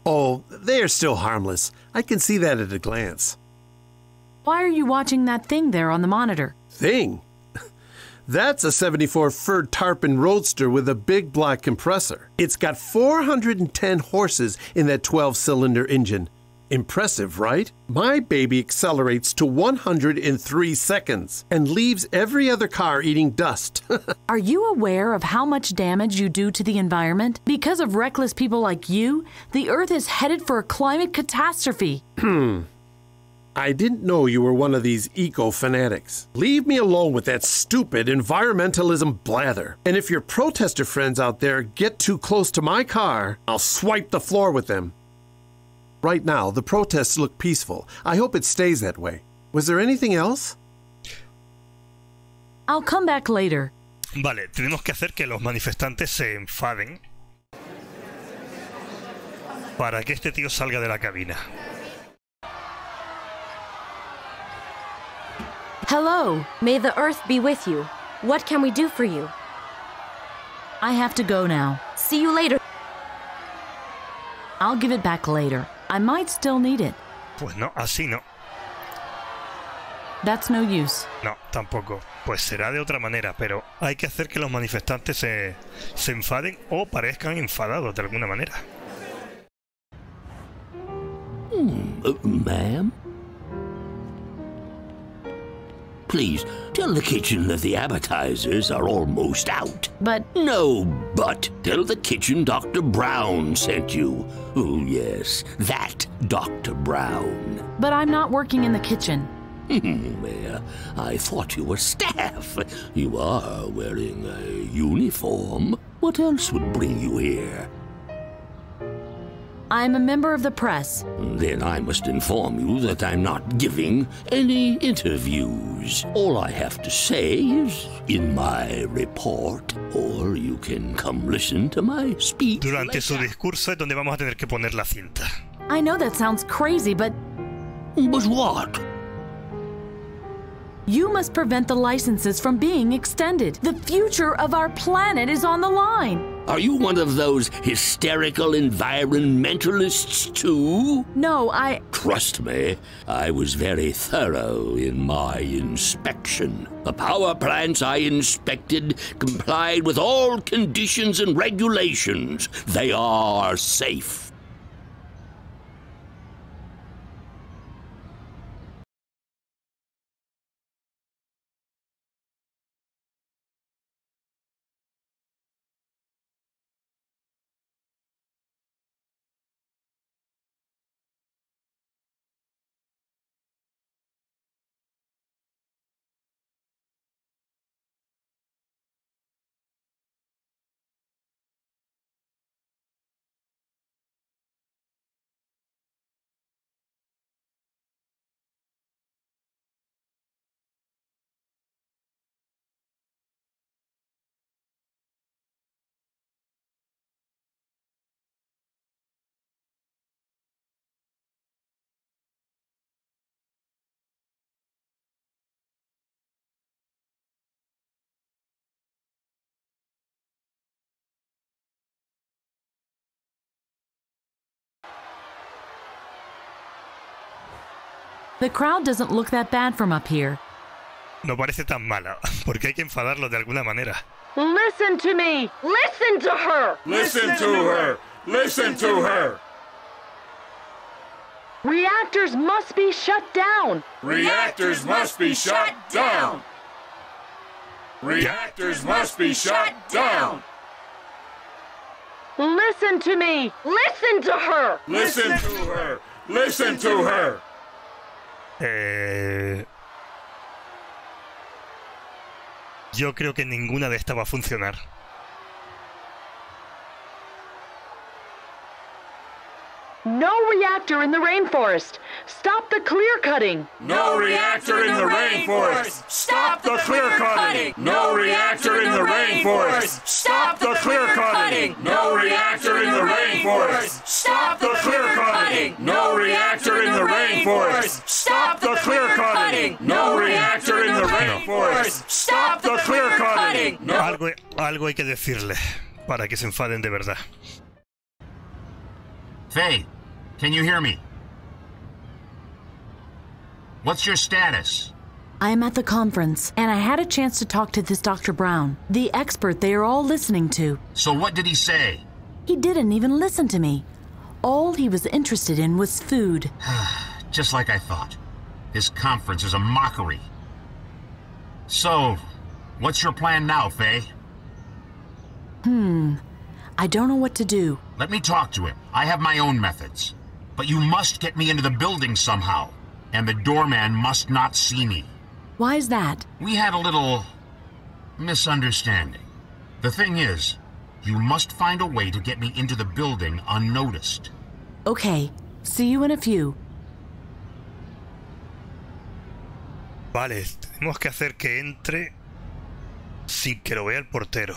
Oh, they're still harmless. I can see that at a glance. Why are you watching that thing there on the monitor? Thing? That's a seventy-four Ford Tarpon Roadster with a big block compressor. It's got four hundred ten horses in that twelve-cylinder engine. Impressive, right? My baby accelerates to one hundred three seconds and leaves every other car eating dust. Are you aware of how much damage you do to the environment? Because of reckless people like you, the Earth is headed for a climate catastrophe. Hmm. I didn't know you were one of these eco-fanatics. Leave me alone with that stupid environmentalism blather. And if your protester friends out there get too close to my car, I'll swipe the floor with them. Right now, the protests look peaceful. I hope it stays that way. Was there anything else? I'll come back later. Vale, tenemos que hacer que los manifestantes se enfaden para que este tío salga de la cabina. Hello. May the earth be with you. What can we do for you? I have to go now. See you later. I'll give it back later. I might still need it. Pues no, así no. That's no use. No, tampoco. Pues será de otra manera, pero hay que hacer que los manifestantes se, se enfaden o parezcan enfadados de alguna manera. Mm, uh, ma'am? Please, tell the kitchen that the appetizers are almost out. But... No, but. Tell the kitchen Doctor Brown sent you. Oh, yes, that Doctor Brown. But I'm not working in the kitchen. I thought you were staff. You are wearing a uniform. What else would bring you here? I'm a member of the press. Then I must inform you that I'm not giving any interviews. All I have to say is in my report, or you can come listen to my speech. Durante su discurso es donde vamos a tener que poner la cinta. I know that sounds crazy, but... But what? You must prevent the licenses from being extended. The future of our planet is on the line. Are you one of those hysterical environmentalists, too? No, I... Trust me, I was very thorough in my inspection. The power plants I inspected complied with all conditions and regulations. They are safe. The crowd doesn't look that bad from up here. No parece tan mala, porque hay que enfadarlo de alguna manera. Listen to me! Listen to her! Listen, Listen to her! Listen to her! Reactors must be shut down! Reactors must be shut down! Reactors must be shut down! Listen to me! Listen to her! Listen to her! Listen to her! Eh... Yo creo que ninguna de estas va a funcionar. No reactor in the rainforest. Stop the clear cutting. No reactor in the rainforest. Stop the clear cutting. No reactor in the rainforest. Stop the clear cutting. No reactor in the rainforest. Stop the clear cutting. No reactor in the rainforest. Stop the clear cutting. No reactor in the rainforest. Stop the clear cutting. Algo, algo hay que decirle para que se enfaden de verdad. Faye, can you hear me? What's your status? I am at the conference, and I had a chance to talk to this Doctor Brown, the expert they are all listening to. So what did he say? He didn't even listen to me. All he was interested in was food. Just like I thought. This conference is a mockery. So, what's your plan now, Faye? Hmm. I don't know what to do. Let me talk to him. I have my own methods. But you must get me into the building somehow. And the doorman must not see me. Why is that? We had a little misunderstanding. The thing is, you must find a way to get me into the building unnoticed. Okay. See you in a few. Vale, tenemos que hacer que entre sin que lo vea el portero.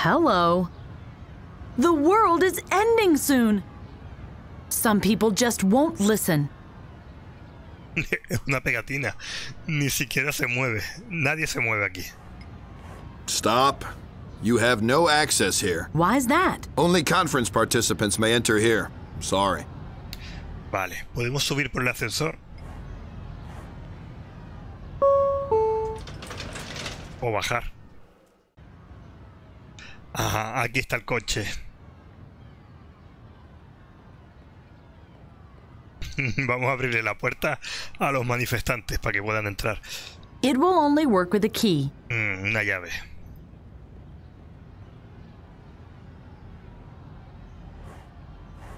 Hello. The world is ending soon. Some people just won't listen. Una pegatina. Ni siquiera se mueve. Nadie se mueve aquí. Stop. You have no access here. Why is that? Only conference participants may enter here. I'm sorry. Vale. Podemos subir por el ascensor. O bajar. Ajá, aquí está el coche. Vamos a abrirle la puerta a los manifestantes para que puedan entrar. It will only work with a key. Mm, una llave.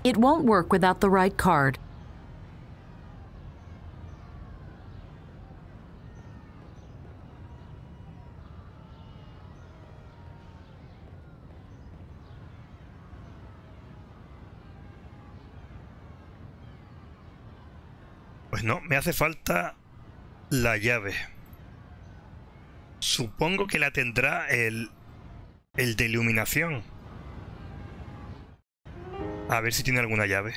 It won't work without the right card. Pues no, me hace falta la llave. Supongo que la tendrá el, el de iluminación. A ver si tiene alguna llave.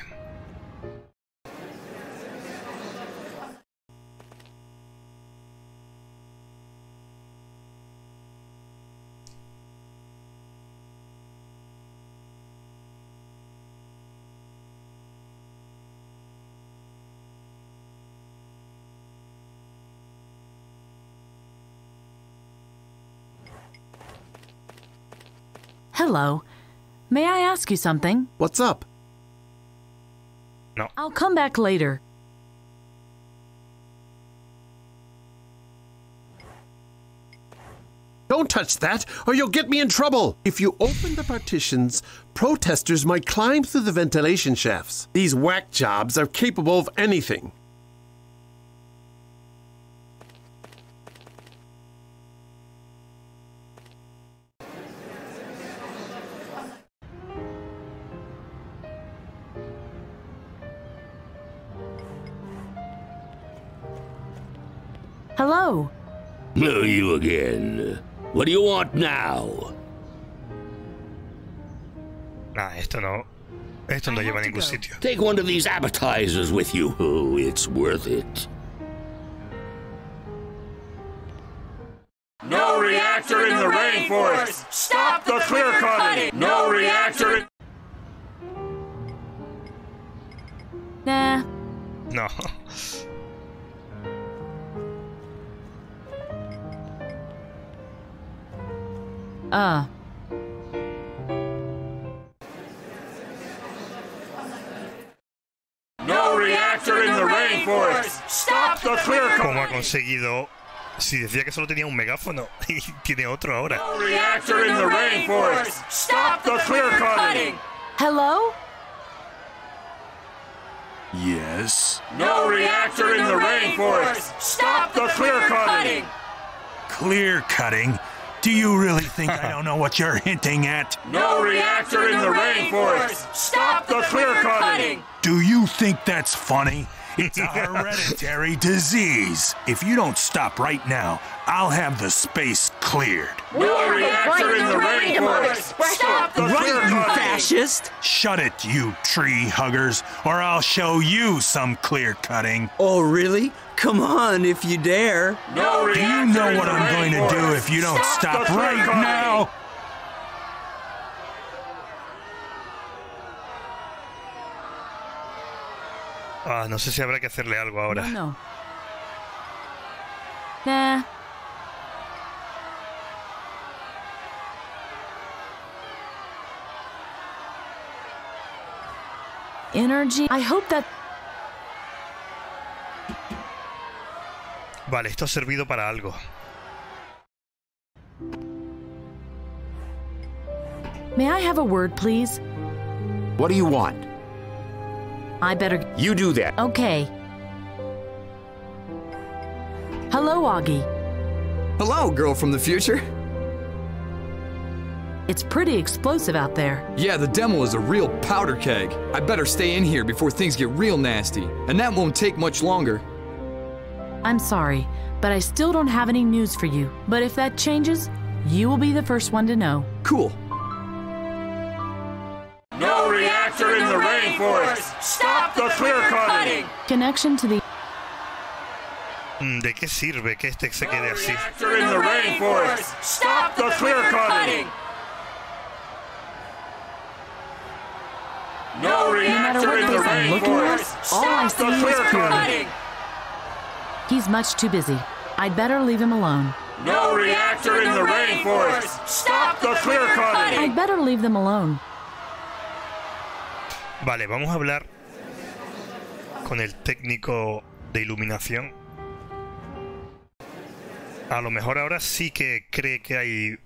Hello. May I ask you something? What's up? No. I'll come back later. Don't touch that, or you'll get me in trouble! If you open the partitions, protesters might climb through the ventilation shafts. These whack jobs are capable of anything. Hello. No, you again. What do you want now? Nah, esto no. Esto no lleva a ningún sitio. Take one of these appetizers with you. Oh, it's worth it. No reactor in the rainforest. Stop the clear cutting. No reactor in... Nah. No. Uh. No reactor in the rainforest. Stop the clear. ¿Cómo ha conseguido? Si decía que solo tenía un megáfono y tiene otro ahora. No reactor in the rainforest. Stop the clear cutting. Hello? Yes. No reactor in the rainforest. Stop the clear cutting. Clear cutting. Do you really think I don't know what you're hinting at? No reactor in the rainforest! Stop the clear cutting! Do you think that's funny? It's a hereditary disease. If you don't stop right now, I'll have the space cleared. No reactor in the rainforest! Stop the clear cutting! You fascist! Shut it, you tree huggers, or I'll show you some clear cutting. Oh, really? Come on, if you dare. No do you know what I'm going to do if you don't stop, stop right now? Ah, no sé si habrá que hacerle algo ahora. No, no. Nah. Energy. I hope that. Vale, esto ha servido para algo. May I have a word, please? What do you want? I better... You do that. Okay. Hello, Aggie. Hello, girl from the future. It's pretty explosive out there. Yeah, the demo is a real powder keg. I better stay in here before things get real nasty. And that won't take much longer. I'm sorry, but I still don't have any news for you. But if that changes, you will be the first one to know. Cool. No reactor in the rainforest! Stop the clear cutting! Connection to the... ¿De qué sirve que este se quede así? No reactor in the rainforest! Stop the clear cutting! No reactor in the rainforest! Stop the clear cutting! He's much too busy. I'd better leave him alone. No reactor in the rainforest! Stop the clear cutting! I'd better leave them alone. Vale, vamos a hablar con el técnico de iluminación. A lo mejor ahora sí que cree que hay...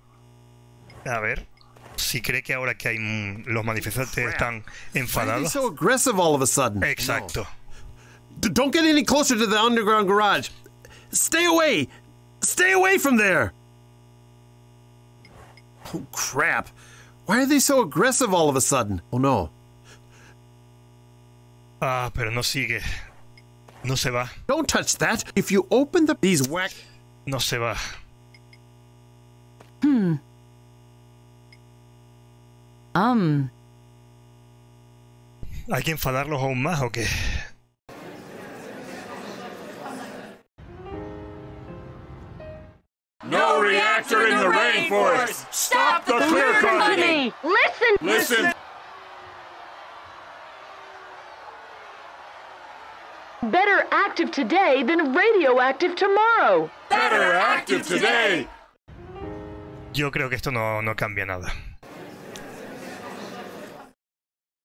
A ver... Si cree que ahora que hay los manifestantes están enfadados. So aggressive all of a sudden. Exacto. Don't get any closer to the underground garage. Stay away! Stay away from there! Oh, crap. Why are they so aggressive all of a sudden? Oh, no. Ah, pero no sigue. No se va. Don't touch that. If you open the these whack. No se va. Hmm. Um. ¿Hay que enfadarlos aún más o qué? No reactor in the rainforest! Stop the clear company! Listen! Listen! Better active today than radioactive tomorrow! Better active today! Yo creo que esto no, no cambia nada.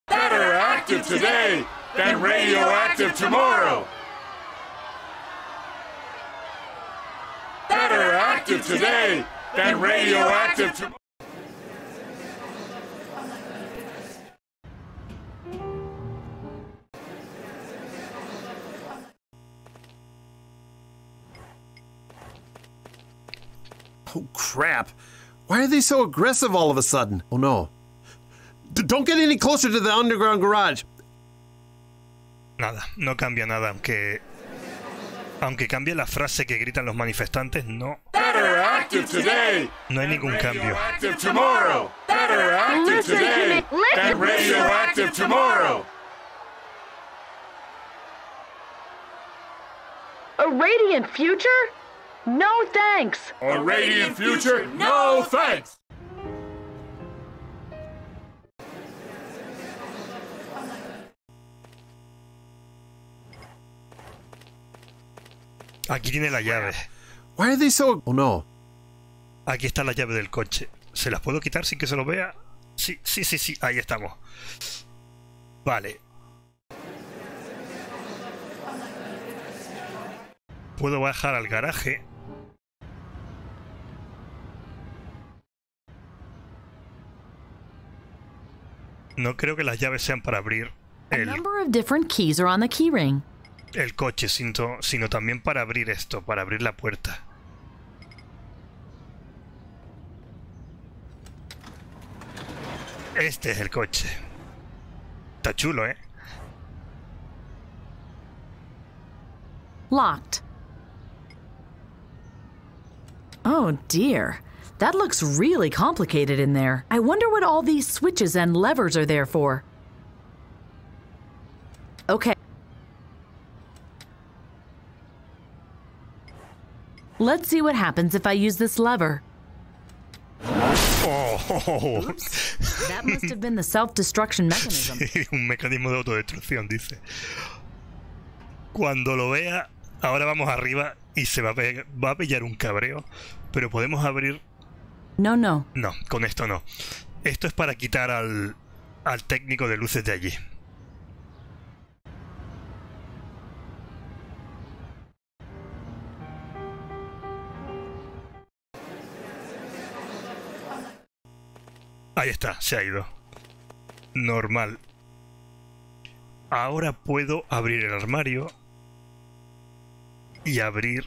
Better active today than radioactive tomorrow! Better active today than radioactive tomorrow! Oh, crap. Why are they so aggressive all of a sudden? Oh, no. D- don't get any closer to the underground garage. Nada, no cambia nada, aunque... Aunque cambie la frase que gritan los manifestantes, no. Better active today. No hay ningún cambio. Active tomorrow. Better active today. Than radioactive tomorrow. A radiant future? No thanks! A radiant future? No thanks! Aquí tiene la llave. Why are they so... Oh no. Aquí está la llave del coche. ¿Se las puedo quitar sin que se lo vea? Sí, sí, sí, sí. Ahí estamos. Vale. Puedo bajar al garaje. No creo que las llaves sean para abrir el, el coche, sino, sino también para abrir esto, para abrir la puerta. Este es el coche. Está chulo, ¿eh? Locked. Oh dear. That looks really complicated in there. I wonder what all these switches and levers are there for. Okay. Let's see what happens if I use this lever. Oh. Oops. That must have been the self-destruction mechanism. Sí, un mecanismo de autodestrucción, dice. Cuando lo vea, ahora vamos arriba y se va a, pegar, va a pillar un cabreo, pero podemos abrir... No, no. No, con esto no. Esto es para quitar al, al técnico de luces de allí. Ahí está, se ha ido. Normal. Ahora puedo abrir el armario y abrir.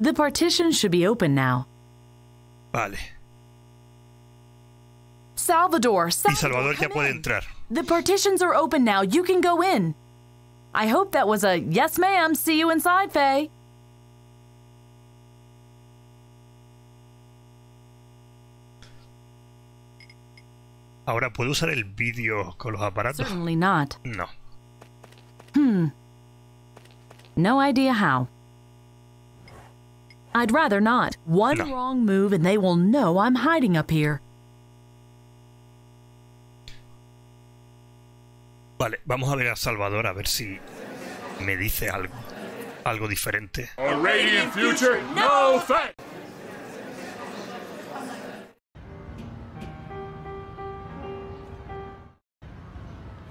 The partition should be open now. Vale. Salvador, Salvador, y Salvador ya puede entrar. The partitions are open now. You can go in. I hope that was a yes, ma'am. See you inside, Faye. Ahora puedo usar el vídeo con los aparatos. Certainly not. No. Hmm. No idea how. I'd rather not. One no. wrong move and they will know I'm hiding up here. Vale, vamos a ver a Salvador a ver si me dice algo. Algo diferente. A radiant future? No thanks!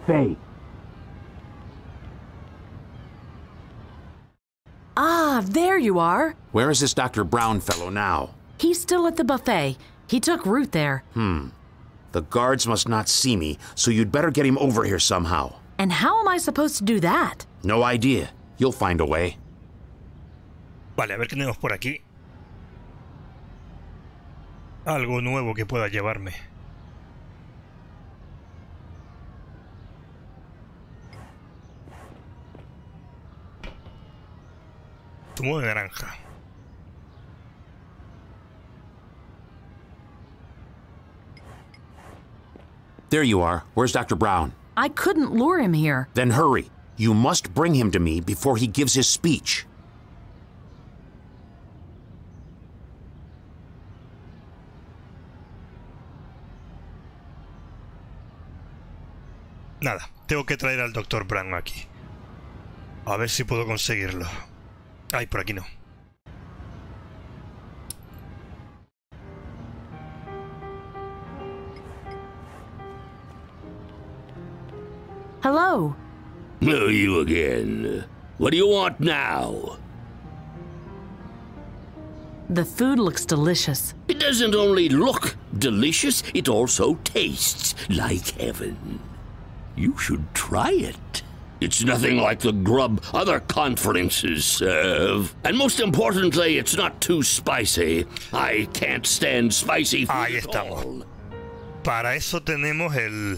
Faye. Ah, there you are. Where is this Doctor Brown fellow now? He's still at the buffet. He took root there. Hmm. The guards must not see me, so you'd better get him over here somehow. And how am I supposed to do that? No idea. You'll find a way. Vale, a ver qué tenemos por aquí. Algo nuevo que pueda llevarme. Zumo de naranja. There you are. Where's Doctor Brown? I couldn't lure him here. Then hurry. You must bring him to me before he gives his speech. Nada, tengo que traer al doctor Brown aquí. A ver si puedo conseguirlo. Ay, por aquí no. Hello. No, you again. What do you want now? The food looks delicious. It doesn't only look delicious, it also tastes like heaven. You should try it. It's nothing like the grub other conferences serve. And most importantly, it's not too spicy. I can't stand spicy food. Ahí estamos. Para eso tenemos el,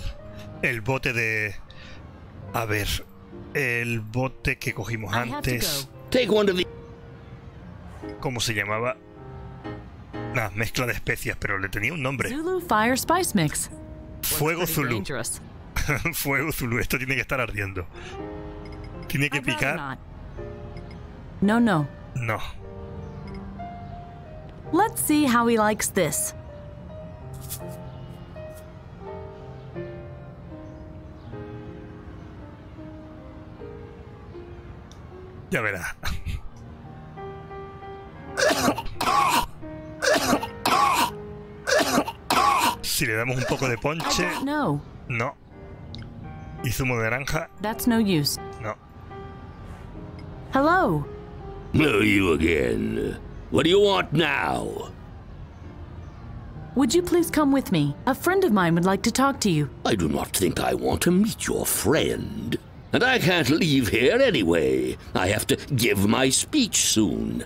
el bote de... A ver, el bote que cogimos antes. Take one of the... ¿Cómo se llamaba? Una mezcla de especias, pero le tenía un nombre. Zulu Fire Spice Mix. Fuego Zulu. Fuego Zulu, esto tiene que estar ardiendo. Tiene que picar. No, no. No. Let's see how he likes this. Ya verá. Si le damos un poco de ponche. No. Y zumo de naranja. That's no use. No. Hello. No, you again. What do you want now? Would you please come with me? A friend of mine would like to talk to you. I do not think I want to meet your friend. And I can't leave here anyway. I have to give my speech soon.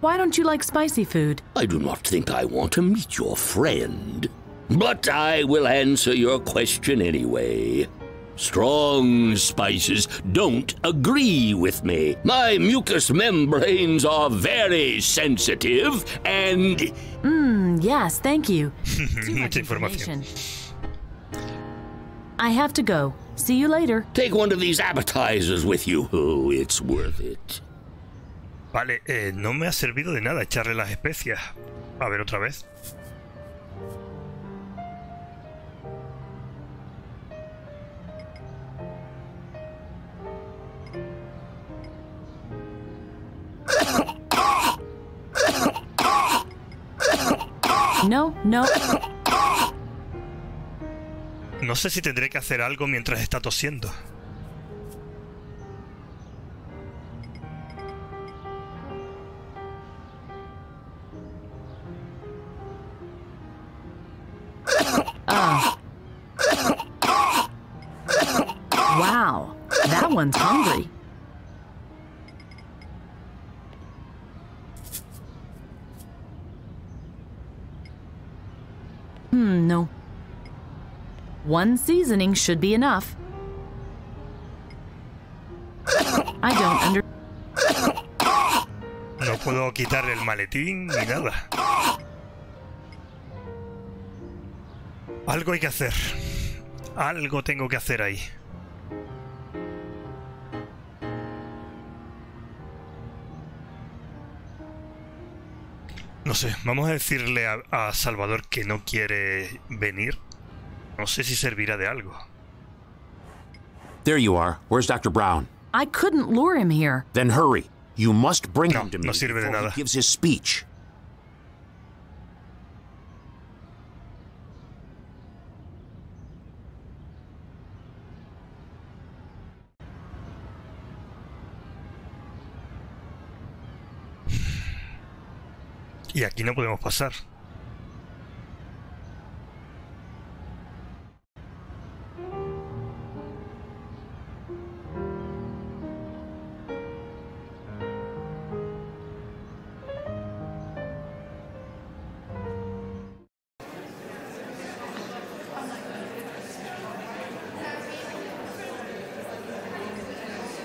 Why don't you like spicy food? I do not think I want to meet your friend. But I will answer your question anyway. Strong spices don't agree with me. My mucous membranes are very sensitive and... Mmm, yes, thank you. Too much information. I have to go. See you later. Take one of these appetizers with you. Oh, it's worth it. Vale, eh, no me ha servido de nada echarle las especias. A ver otra vez. No, no. No sé si tendré que hacer algo mientras está tosiendo. Oh. Wow, that one's hungry. Hmm, no. One seasoning should be enough. I don't under... No puedo quitarle el maletín ni nada. Algo hay que hacer. Algo tengo que hacer ahí. No sé, vamos a decirle a, a Salvador que no quiere venir. No sé si servirá de algo. There you are. Where's Doctor Brown? I couldn't lure him here. Then hurry. You must bring no, him to me no sirve de nada. He gives his speech. Y aquí no podemos pasar.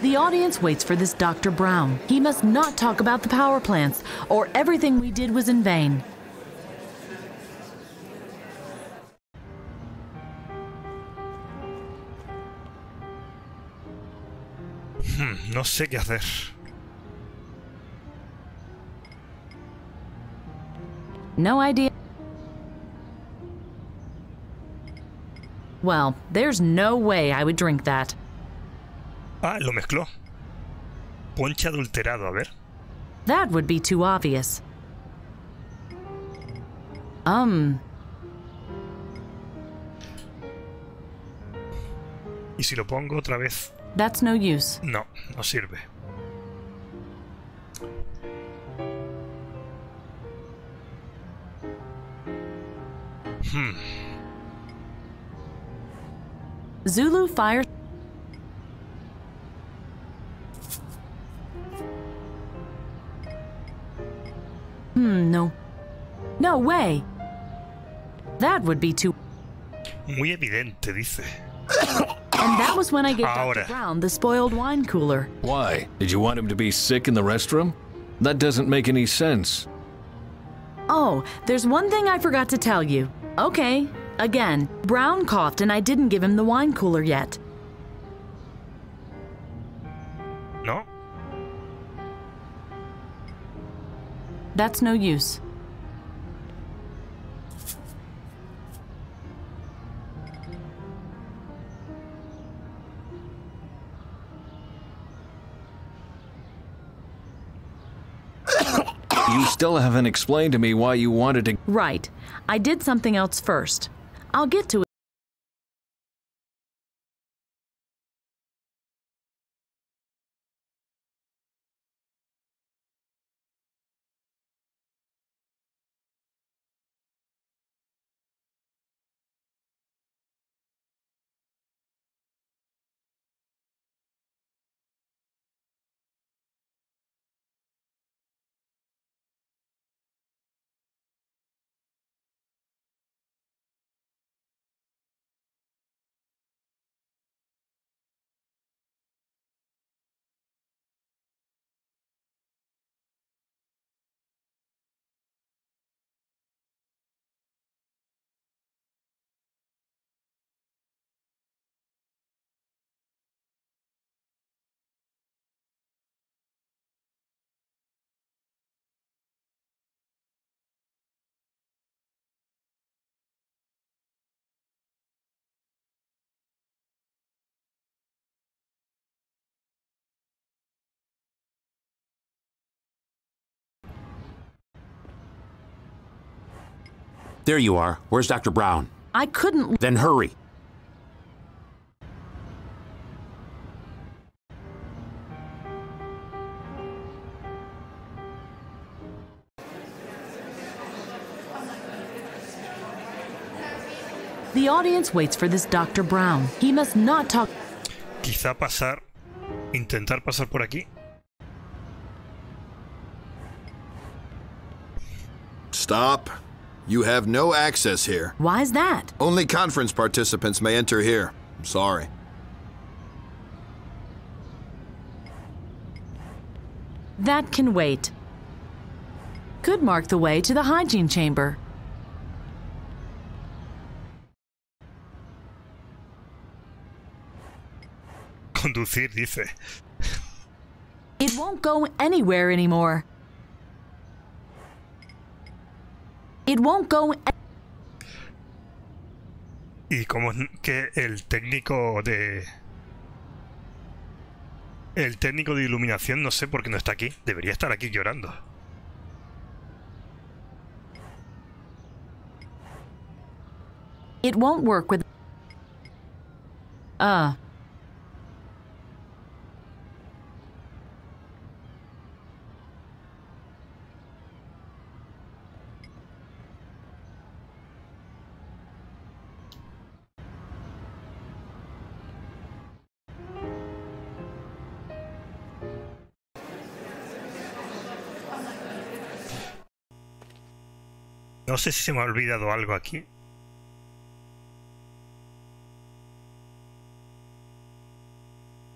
The audience waits for this Doctor Brown. He must not talk about the power plants, or everything we did was in vain. Hmm, no sé qué hacer. No idea. Well, there's no way I would drink that. Ah, lo mezcló. Ponche adulterado, a ver. That would be too obvious. Um. ¿Y si lo pongo otra vez? That's no use. No, no sirve. Hmm. Zulu fire. Hmm, no. No way. That would be too. Muy evidente, dice. And that was when I gave Doctor Brown the spoiled wine cooler. Why? Did you want him to be sick in the restroom? That doesn't make any sense. Oh, there's one thing I forgot to tell you. Okay, again, Brown coughed and I didn't give him the wine cooler yet. No? That's no use. You still haven't explained to me why you wanted to... Right. I did something else first. I'll get to it. There you are. Where's Doctor Brown? I couldn't... Then hurry. The audience waits for this Doctor Brown. He must not talk... Quizá pasar... Intentar pasar por aquí. Stop. You have no access here. Why is that? Only conference participants may enter here. I'm sorry. That can wait. Could mark the way to the hygiene chamber. Conducir, dice. It won't go anywhere anymore. It won't go. Y como que el técnico de el técnico de iluminación, no sé por qué no está aquí. Debería estar aquí llorando. It won't work with. Ah. Uh. No sé si se me ha olvidado algo aquí.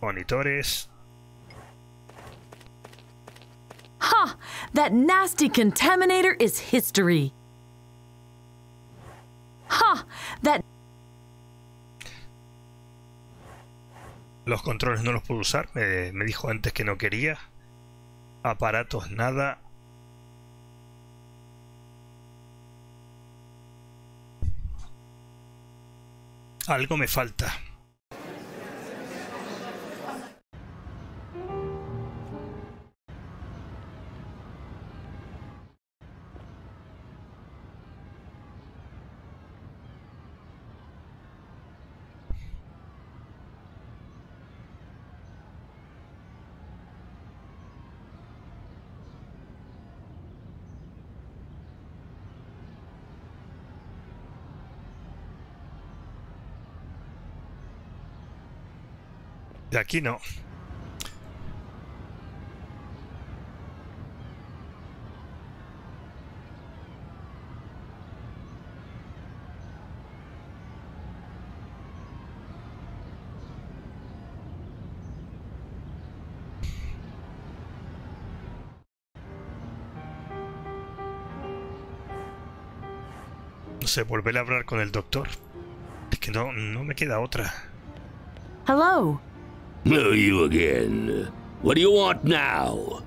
Monitores. That nasty contaminator is history. Ha! That. Los controles no los puedo usar. Me, me dijo antes que no quería. Aparatos, nada. Algo me falta. De aquí no. No sé, volver a hablar con el doctor. Es que no, no me queda otra. Hello. No, you again. What do you want now?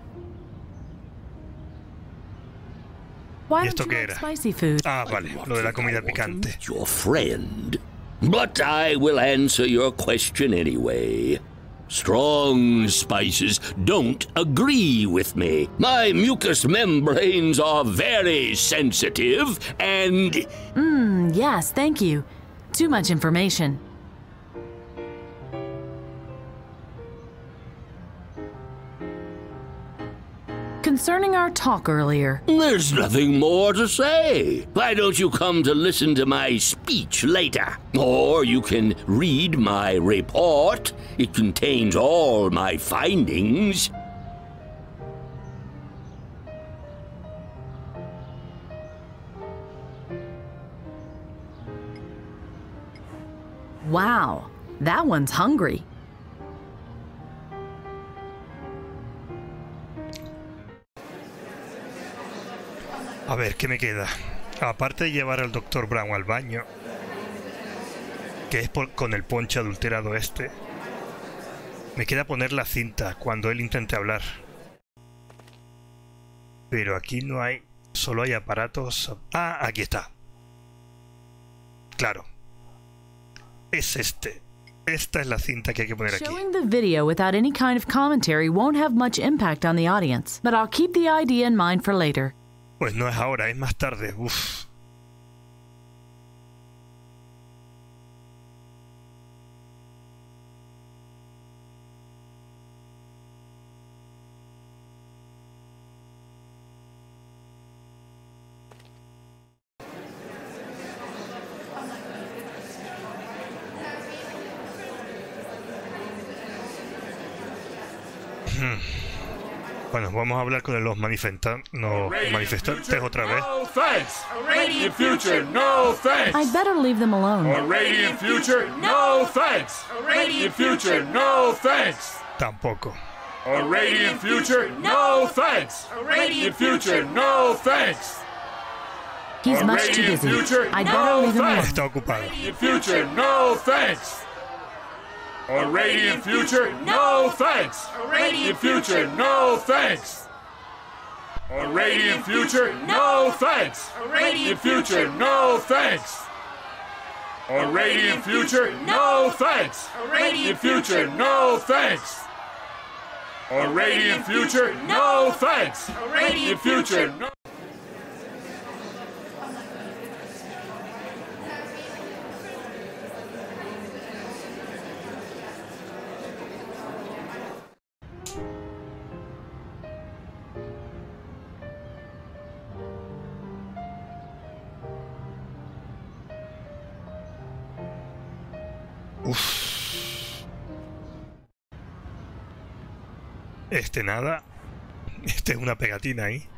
Why don't you like spicy food? Ah, vale, lo de la comida picante. Your friend. But I will answer your question anyway. Strong spices don't agree with me. My mucous membranes are very sensitive and... Mmm, yes, thank you. Too much information. Concerning our talk earlier. There's nothing more to say. Why don't you come to listen to my speech later? Or you can read my report. It contains all my findings. Wow, that one's hungry. A ver, ¿qué me queda? Aparte de llevar al doctor Brown al baño, que es por, con el ponche adulterado este, me queda poner la cinta cuando él intente hablar. Pero aquí no hay, solo hay aparatos... Ah, aquí está. Claro. Es este. Esta es la cinta que hay que poner aquí. Showing the video without any kind of commentary won't have much impact on the audience, but I'll keep the idea in mind for later. Pues no es ahora, es más tarde. Uf. Bueno, vamos a hablar con los manifestantes no, manifestantes otra vez. I better leave them alone. Tampoco. He's much too busy. I better leave him alone. Está ocupado. A radiant future, no thanks! A radiant future, no thanks! A radiant future, no thanks! A radiant future, no thanks! A radiant future, no thanks! A radiant future, no thanks! A radiant future, no thanks! A radiant future, no... Uf. Este nada. Este es una pegatina ahí.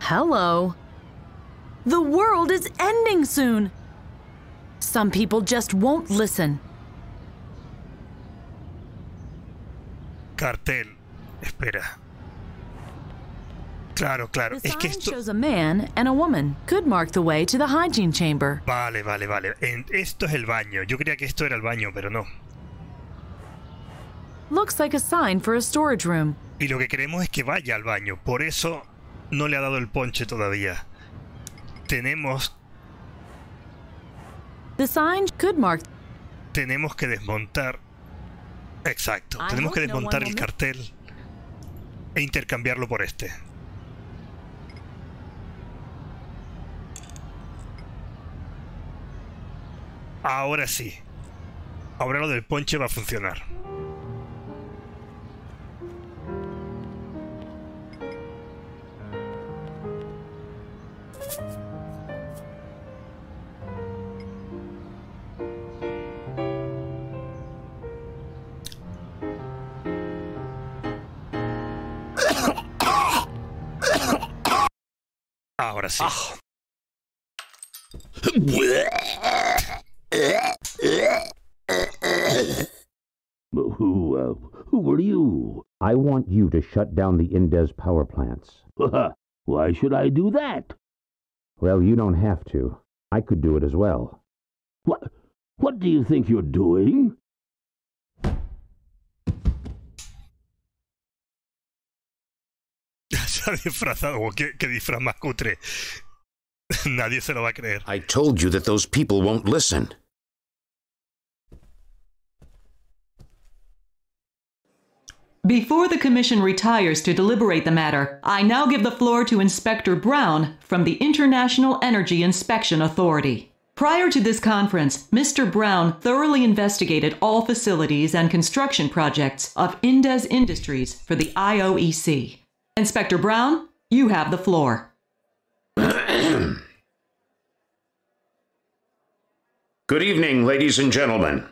Hello. The world is ending soon. Some people just won't listen. Cartel. Espera. Claro, claro. The es que esto... shows a man and a woman. Could mark the way to the hygiene chamber. Vale, vale, vale. En... Esto es el baño. Yo creía que esto era el baño, pero no. Looks like a sign for a storage room. Y lo que queremos es que vaya al baño. Por eso no le ha dado el ponche todavía. Tenemos... The sign could mark... Tenemos que desmontar... Exacto. I Tenemos que desmontar el cartel e intercambiarlo por este. Ahora sí. Ahora lo del ponche va a funcionar. Ahora sí. Ah. Who, uh, who are you? I want you to shut down the Indes power plants. Why should I do that? Well, you don't have to. I could do it as well. What? What do you think you're doing? Se ha disfrazado. ¿Qué, qué disfraz más cutre? Nadie se lo va a creer. I told you that those people won't listen. Before the Commission retires to deliberate the matter, I now give the floor to Inspector Brown from the International Energy Inspection Authority. Prior to this conference, Mister Brown thoroughly investigated all facilities and construction projects of Indes Industries for the I O E C. Inspector Brown, you have the floor. Good evening, ladies and gentlemen.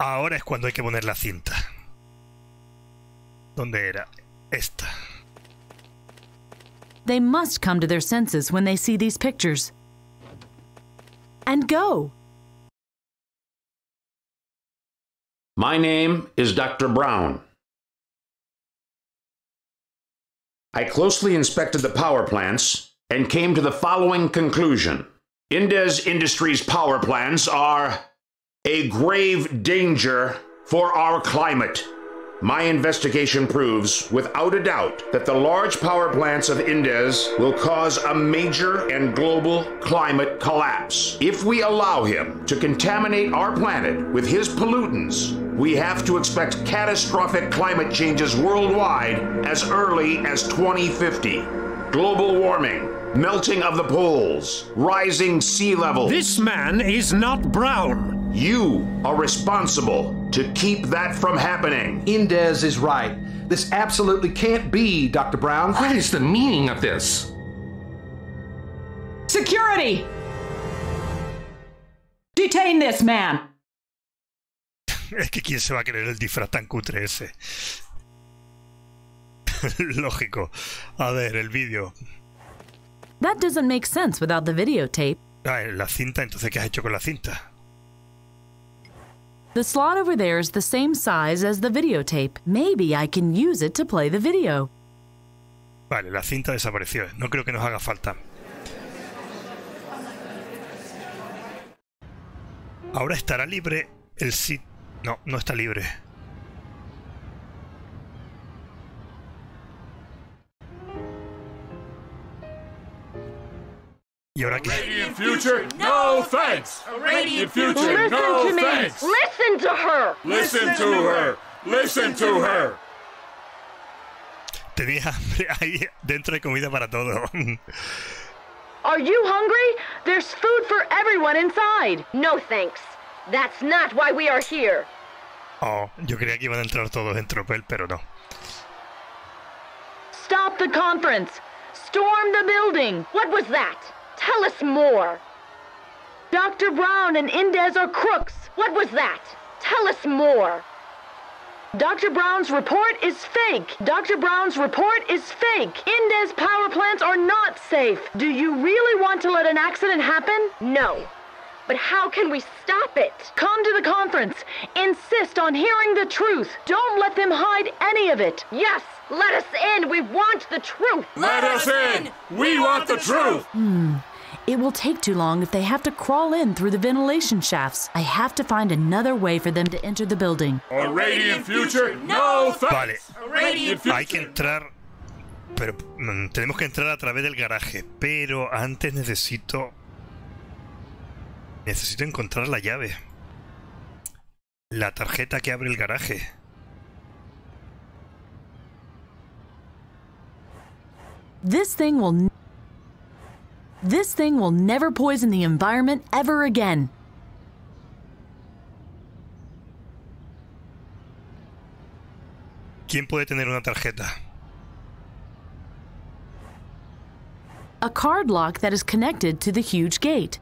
Ahora es cuando hay que poner la cinta. ¿Dónde era? Esta. They must come to their senses when they see these pictures. And go. My name is Doctor Brown. I closely inspected the power plants and came to the following conclusion. Indes Industries power plants are a grave danger for our climate. My investigation proves, without a doubt, that the large power plants of Indes will cause a major and global climate collapse. If we allow him to contaminate our planet with his pollutants, we have to expect catastrophic climate changes worldwide as early as twenty fifty. Global warming, melting of the poles, rising sea levels. This man is not Brown. You are responsible to keep that from happening. Indes is right. This absolutely can't be, Doctor Brown. What is the meaning of this? Security! Detain this man! Es que quién se va a querer el disfraz tan cutre ese. Lógico. A ver, el vídeo. That doesn't make sense without the videotape. Ah, la cinta, entonces, ¿qué has hecho con la cinta? The slot over there is the same size as the videotape. Maybe I can use it to play the video. Vale, la cinta desapareció. No creo que nos haga falta. Ahora estará libre el sitio... No, no está libre. A radiant future? No thanks! A radiant future? No thanks! Listen to her! Listen to her! Listen to her! Tenía hambre ahí dentro de comida para todo. Are you hungry? There's food for everyone inside. No thanks. That's not why we are here. Oh, yo creía que iban a entrar todos en tropel, pero no. Stop the conference. Storm the building. What was that? Tell us more. Doctor Brown and Indes are crooks. What was that? Tell us more. Doctor Brown's report is fake. Doctor Brown's report is fake. Indes power plants are not safe. Do you really want to let an accident happen? No. But how can we stop it? Come to the conference. Insist on hearing the truth. Don't let them hide any of it. Yes, let us in. We want the truth. Let, let us in. in. We want the truth. Hmm. It will take too long if they have to crawl in through the ventilation shafts. I have to find another way for them to enter the building. A radiant future, no thanks. Vale. A radiant future. Hay que entrar, pero mm, tenemos que entrar a través del garaje. Pero antes necesito, necesito encontrar la llave, la tarjeta que abre el garaje. This thing will. This thing will never poison the environment ever again. ¿Quién puede tener una tarjeta? A card lock that is connected to the huge gate.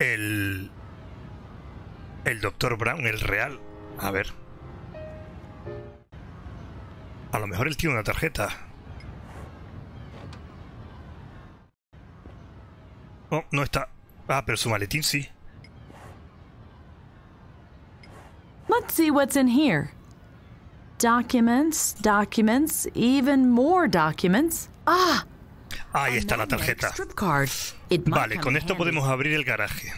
El... El doctor Brown, el real. A ver... A lo mejor él tiene una tarjeta. Oh, no está. Ah, pero su maletín sí. Let's see what's in here. Documents, documents, even more documents. Ah. Ahí está la tarjeta. Vale, con esto podemos abrir el garaje.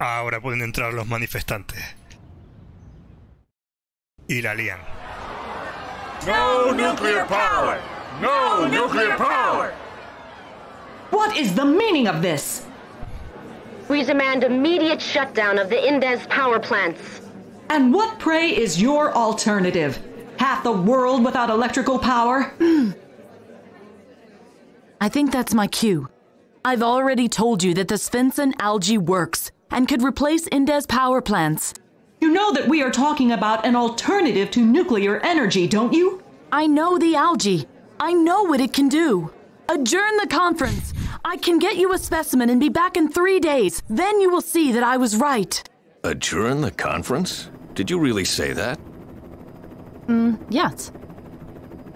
Ahora pueden entrar los manifestantes. Y la lían. No nuclear power! No nuclear power! What is the meaning of this? We demand immediate shutdown of the Indes power plants. And what, pray, is your alternative? Half the world without electrical power? I think that's my cue. I've already told you that the Svensson algae works and could replace Indes power plants. You know that we are talking about an alternative to nuclear energy, don't you? I know the algae. I know what it can do. Adjourn the conference. I can get you a specimen and be back in three days. Then you will see that I was right. Adjourn the conference? Did you really say that? Mm, yes.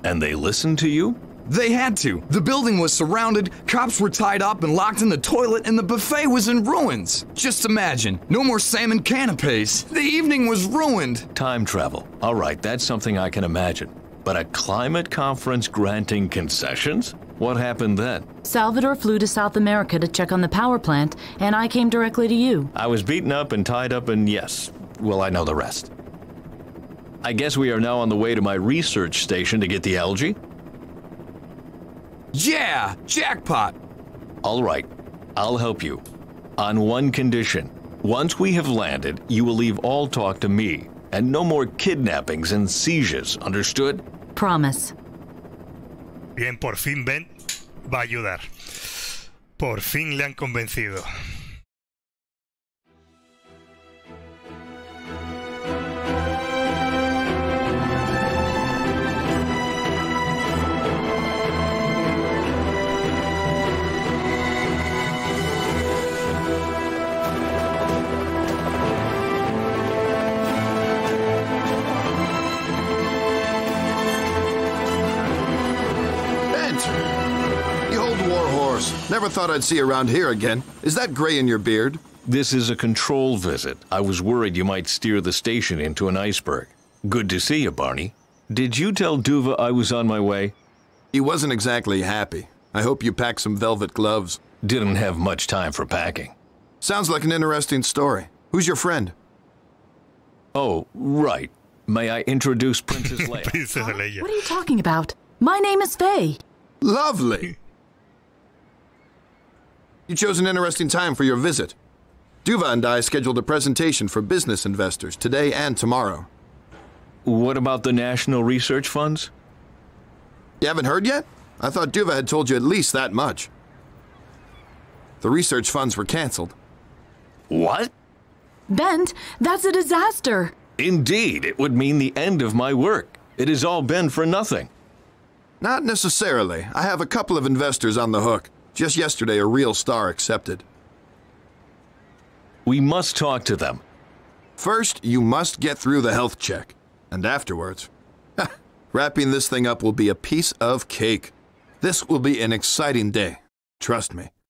And they listened to you? They had to. The building was surrounded, cops were tied up and locked in the toilet, and the buffet was in ruins. Just imagine. No more salmon canapes. The evening was ruined. Time travel. All right, that's something I can imagine. But a climate conference granting concessions? What happened then? Salvador flew to South America to check on the power plant, and I came directly to you. I was beaten up and tied up, and yes, well, I know the rest. I guess we are now on the way to my research station to get the algae. Yeah! Jackpot! All right, I'll help you. On one condition. Once we have landed, you will leave all talk to me, and no more kidnappings and seizures, understood? Promise. Bien, por fin Ben va a ayudar. Por fin le han convencido. Never thought I'd see you around here again. Is that gray in your beard? This is a control visit. I was worried you might steer the station into an iceberg. Good to see you, Barney. Did you tell Duva I was on my way? He wasn't exactly happy. I hope you packed some velvet gloves. Didn't have much time for packing. Sounds like an interesting story. Who's your friend? Oh, right. May I introduce Princess Leia? Princess Leia. Huh? What are you talking about? My name is Faye. Lovely. You chose an interesting time for your visit. Duva and I scheduled a presentation for business investors today and tomorrow. What about the national research funds? You haven't heard yet? I thought Duva had told you at least that much. The research funds were canceled. What? Bent, that's a disaster. Indeed, it would mean the end of my work. It has all been for nothing. Not necessarily. I have a couple of investors on the hook. Just yesterday, a real star accepted. We must talk to them. First, you must get through the health check. And afterwards, wrapping this thing up will be a piece of cake. This will be an exciting day. Trust me.